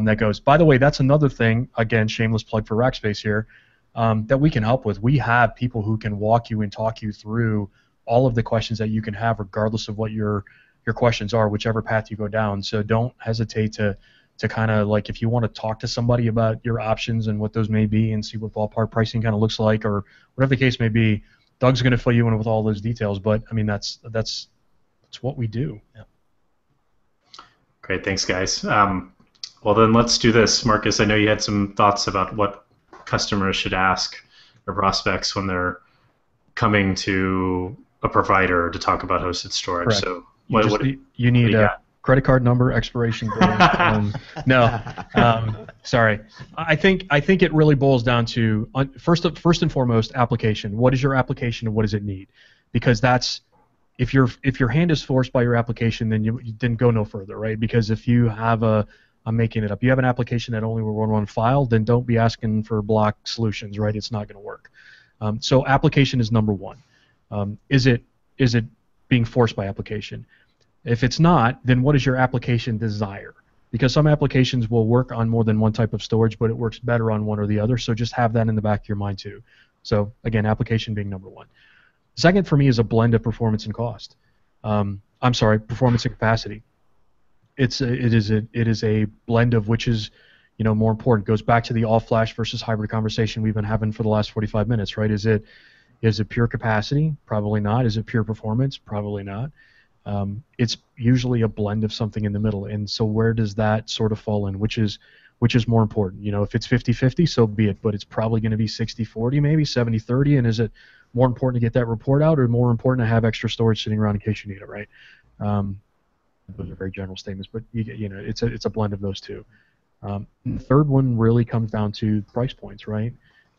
that goes. By the way, that's another thing, again, shameless plug for Rackspace here, that we can help with. We have people who can walk you and talk you through all of the questions that you can have, regardless of what your questions are, whichever path you go down. So don't hesitate to kind of, like, if you want to talk to somebody about your options and what those may be and see what ballpark pricing kind of looks like or whatever the case may be, Doug's going to fill you in with all those details, but I mean that's what we do. Yeah. Great, thanks, guys. Well, then let's do this, Marcus. I know you had some thoughts about what customers should ask or prospects when they're coming to a provider to talk about hosted storage. Correct. So you need a credit card number, expiration date. Sorry. I think it really boils down to first and foremost, application. What is your application and what does it need? Because that's, if your hand is forced by your application, then you didn't go no further, right? Because if you have I'm making it up, you have an application that only will run one file, then don't be asking for block solutions, right? It's not going to work. So application is #1. Is it being forced by application? If it's not, then what is your application desire? Because some applications will work on more than one type of storage, but it works better on one or the other, so just have that in the back of your mind too. So again, application being #1. Second for me is a blend of performance and cost. performance and capacity. It is a blend of which is, you know, more important? It goes back to the all-flash versus hybrid conversation we've been having for the last 45 minutes, right? Is it pure capacity? Probably not. Is it pure performance? Probably not. It's usually a blend of something in the middle. And so where does that sort of fall in? Which is more important? You know, if it's 50-50, so be it. But it's probably going to be 60-40, maybe 70-30. And is it more important to get that report out, or more important to have extra storage sitting around in case you need it, right? Those are very general statements, but you know, it's a blend of those two. The third one really comes down to price points, right?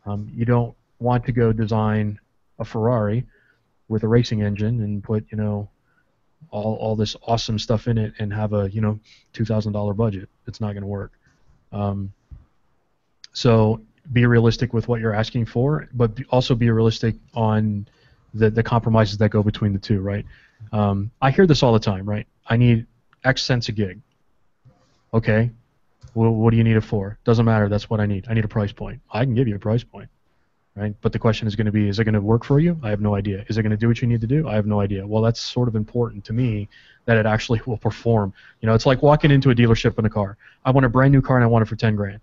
You don't want to go design a Ferrari with a racing engine and put, you know, all this awesome stuff in it and have a, you know, $2,000 budget. It's not going to work. So be realistic with what you're asking for, but also be realistic on the compromises that go between the two, right? I hear this all the time, right? I need X cents a gig. Okay. Well, what do you need it for? Doesn't matter. That's what I need. I need a price point. I can give you a price point, right? But the question is going to be, is it going to work for you? I have no idea. Is it going to do what you need to do? I have no idea. Well, that's sort of important to me that it actually will perform. You know, it's like walking into a dealership in a car. I want a brand new car and I want it for 10 grand.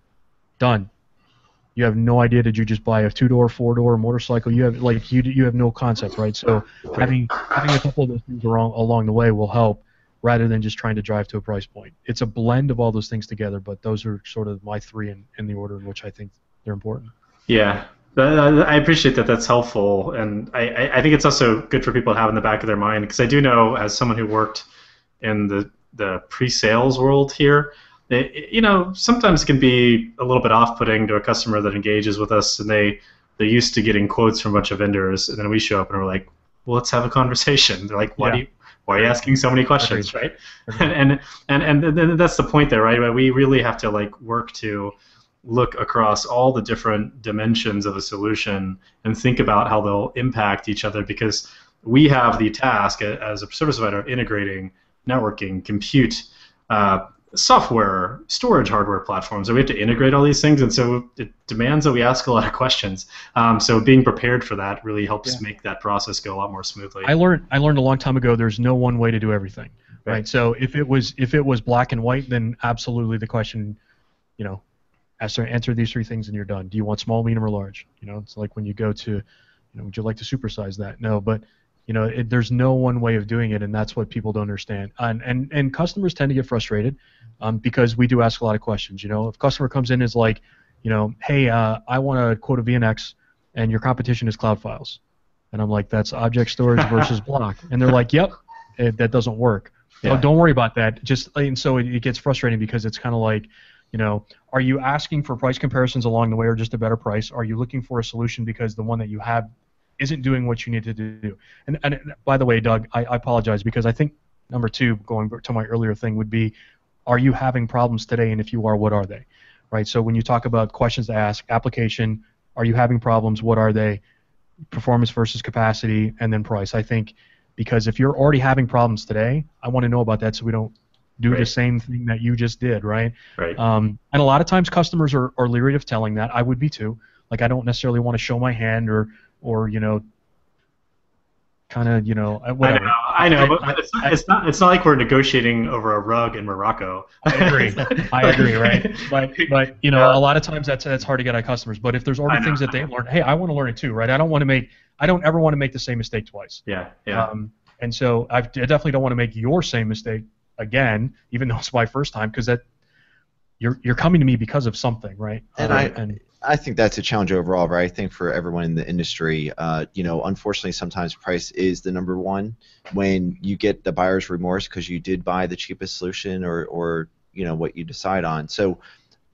Done. You have no idea. Did you just buy a two-door, four-door motorcycle? You have like you have no concept, right? So having a couple of those things along the way will help, rather than just trying to drive to a price point. It's a blend of all those things together, but those are sort of my three in the order in which I think they're important. Yeah, I appreciate that. That's helpful, and I think it's also good for people to have in the back of their mind, because I do know, as someone who worked in the pre-sales world here, you know, sometimes it can be a little bit off-putting to a customer that engages with us, and they're used to getting quotes from a bunch of vendors, and then we show up and we're like, well, let's have a conversation. They're like, Why are you asking so many questions, right? And that's the point there, right? We really have to like work to look across all the different dimensions of a solution and think about how they'll impact each other, because we have the task as a service provider of integrating networking, compute, software, storage, hardware platforms. So we have to integrate all these things, and so it demands that we ask a lot of questions. So being prepared for that really helps make that process go a lot more smoothly. I learned a long time ago there's no one way to do everything, right? So if it was black and white, then absolutely the question, you know, answer these three things and you're done. Do you want small, medium, or large? You know, it's like when you go to, you know, would you like to supersize that? No, but you know, there's no one way of doing it, and that's what people don't understand. And customers tend to get frustrated because we do ask a lot of questions. You know, if a customer comes in and is like, you know, hey, I want to quote a VNX, and your competition is cloud files. And I'm like, that's object storage versus block. And they're like, yep, that doesn't work. Yeah. Oh, don't worry about that. And so it gets frustrating, because it's kind of like, you know, are you asking for price comparisons along the way, or just a better price? Are you looking for a solution because the one that you have isn't doing what you need to do? And by the way, Doug, I apologize, because I think number two, going to my earlier thing, would be, are you having problems today? And if you are, what are they? Right? So when you talk about questions to ask, application, are you having problems? What are they? Performance versus capacity, and then price. I think, because if you're already having problems today, I want to know about that so we don't do the same thing that you just did, right? Right. And a lot of times customers are leery of telling that. I would be too. Like, I don't necessarily want to show my hand or you know, kind of, you know, whatever. I know, but it's not like we're negotiating over a rug in Morocco. I agree, right? But you know, a lot of times that's hard to get out of customers. But if there's already things that they've learned, hey, I want to learn it too, right? I don't ever want to make the same mistake twice. Yeah. And so I definitely don't want to make your same mistake again, even though it's my first time, because that you're coming to me because of something, right? And I think that's a challenge overall, right? I think for everyone in the industry, you know, unfortunately, sometimes price is the number one, when you get the buyer's remorse because you did buy the cheapest solution or you know, what you decide on. So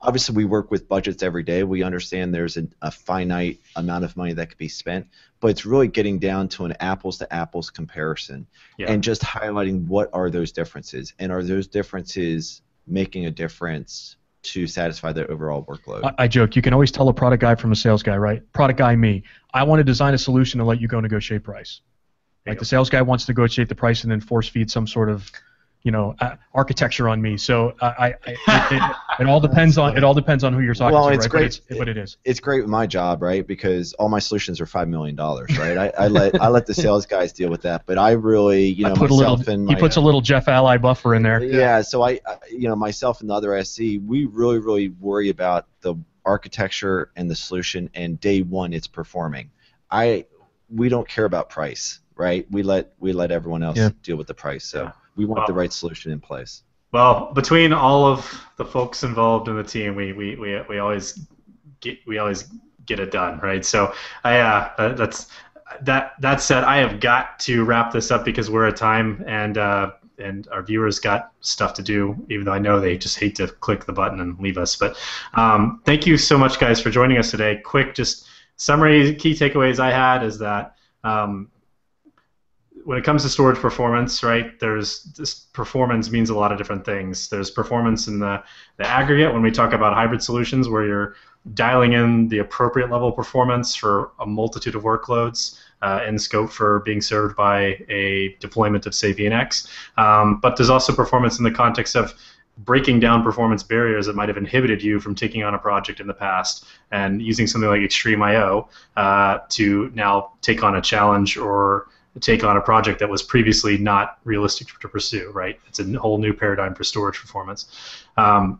obviously, we work with budgets every day. We understand there's a finite amount of money that could be spent, but it's really getting down to an apples-to-apples comparison and just highlighting what are those differences, and are those differences making a difference to satisfy their overall workload. I joke, you can always tell a product guy from a sales guy, right? Product guy, me. I want to design a solution and let you go negotiate price. Like, the sales guy wants to negotiate the price and then force feed some sort of architecture on me. So it all depends on who you're talking to. It's right? Great. But it is. It's great with my job, right? Because all my solutions are $5 million, right? I let the sales guys deal with that, but I really, he puts a little Jeff Alley buffer in there. Yeah. So I myself and the other SC, we really worry about the architecture and the solution, and day one it's performing. We don't care about price, right? We let everyone else deal with the price. So. Yeah. We want the right solution in place. Well, between all of the folks involved in the team, we always get it done, right? So that said, I have got to wrap this up because we're at time, and our viewers got stuff to do, even though I know they just hate to click the button and leave us. But thank you so much, guys, for joining us today. Quick, just summary key takeaways I had is that. When it comes to storage performance, right, there's this performance means a lot of different things. There's performance in the aggregate when we talk about hybrid solutions where you're dialing in the appropriate level of performance for a multitude of workloads in scope for being served by a deployment of, say, VNX. But there's also performance in the context of breaking down performance barriers that might have inhibited you from taking on a project in the past, and using something like XtremIO to now take on a challenge or take on a project that was previously not realistic to pursue, right? It's a whole new paradigm for storage performance. The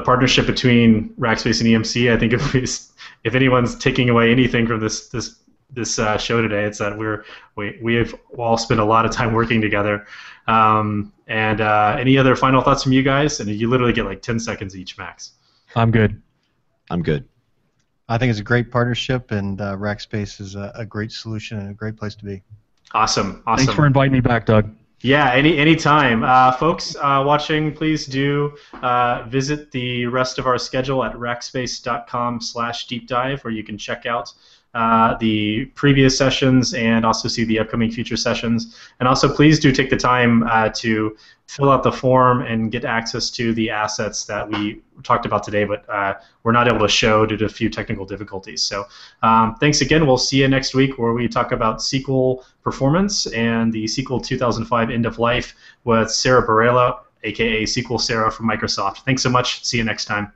partnership between Rackspace and EMC, I think if anyone's taking away anything from this show today, it's that we have all spent a lot of time working together. Any other final thoughts from you guys? And you literally get like 10 seconds each, max. I'm good. I'm good. I think it's a great partnership, and Rackspace is a great solution and a great place to be. Awesome, awesome. Thanks for inviting me back, Doug. Yeah, any time. Folks watching, please do visit the rest of our schedule at rackspace.com/deepdive, where you can check out the previous sessions and also see the upcoming future sessions. And also, please do take the time to fill out the form and get access to the assets that we talked about today, but we're not able to show due to a few technical difficulties. So thanks again. We'll see you next week where we talk about SQL performance and the SQL 2005 end of life with Sarah Barella, a.k.a. SQL Sarah from Microsoft. Thanks so much. See you next time.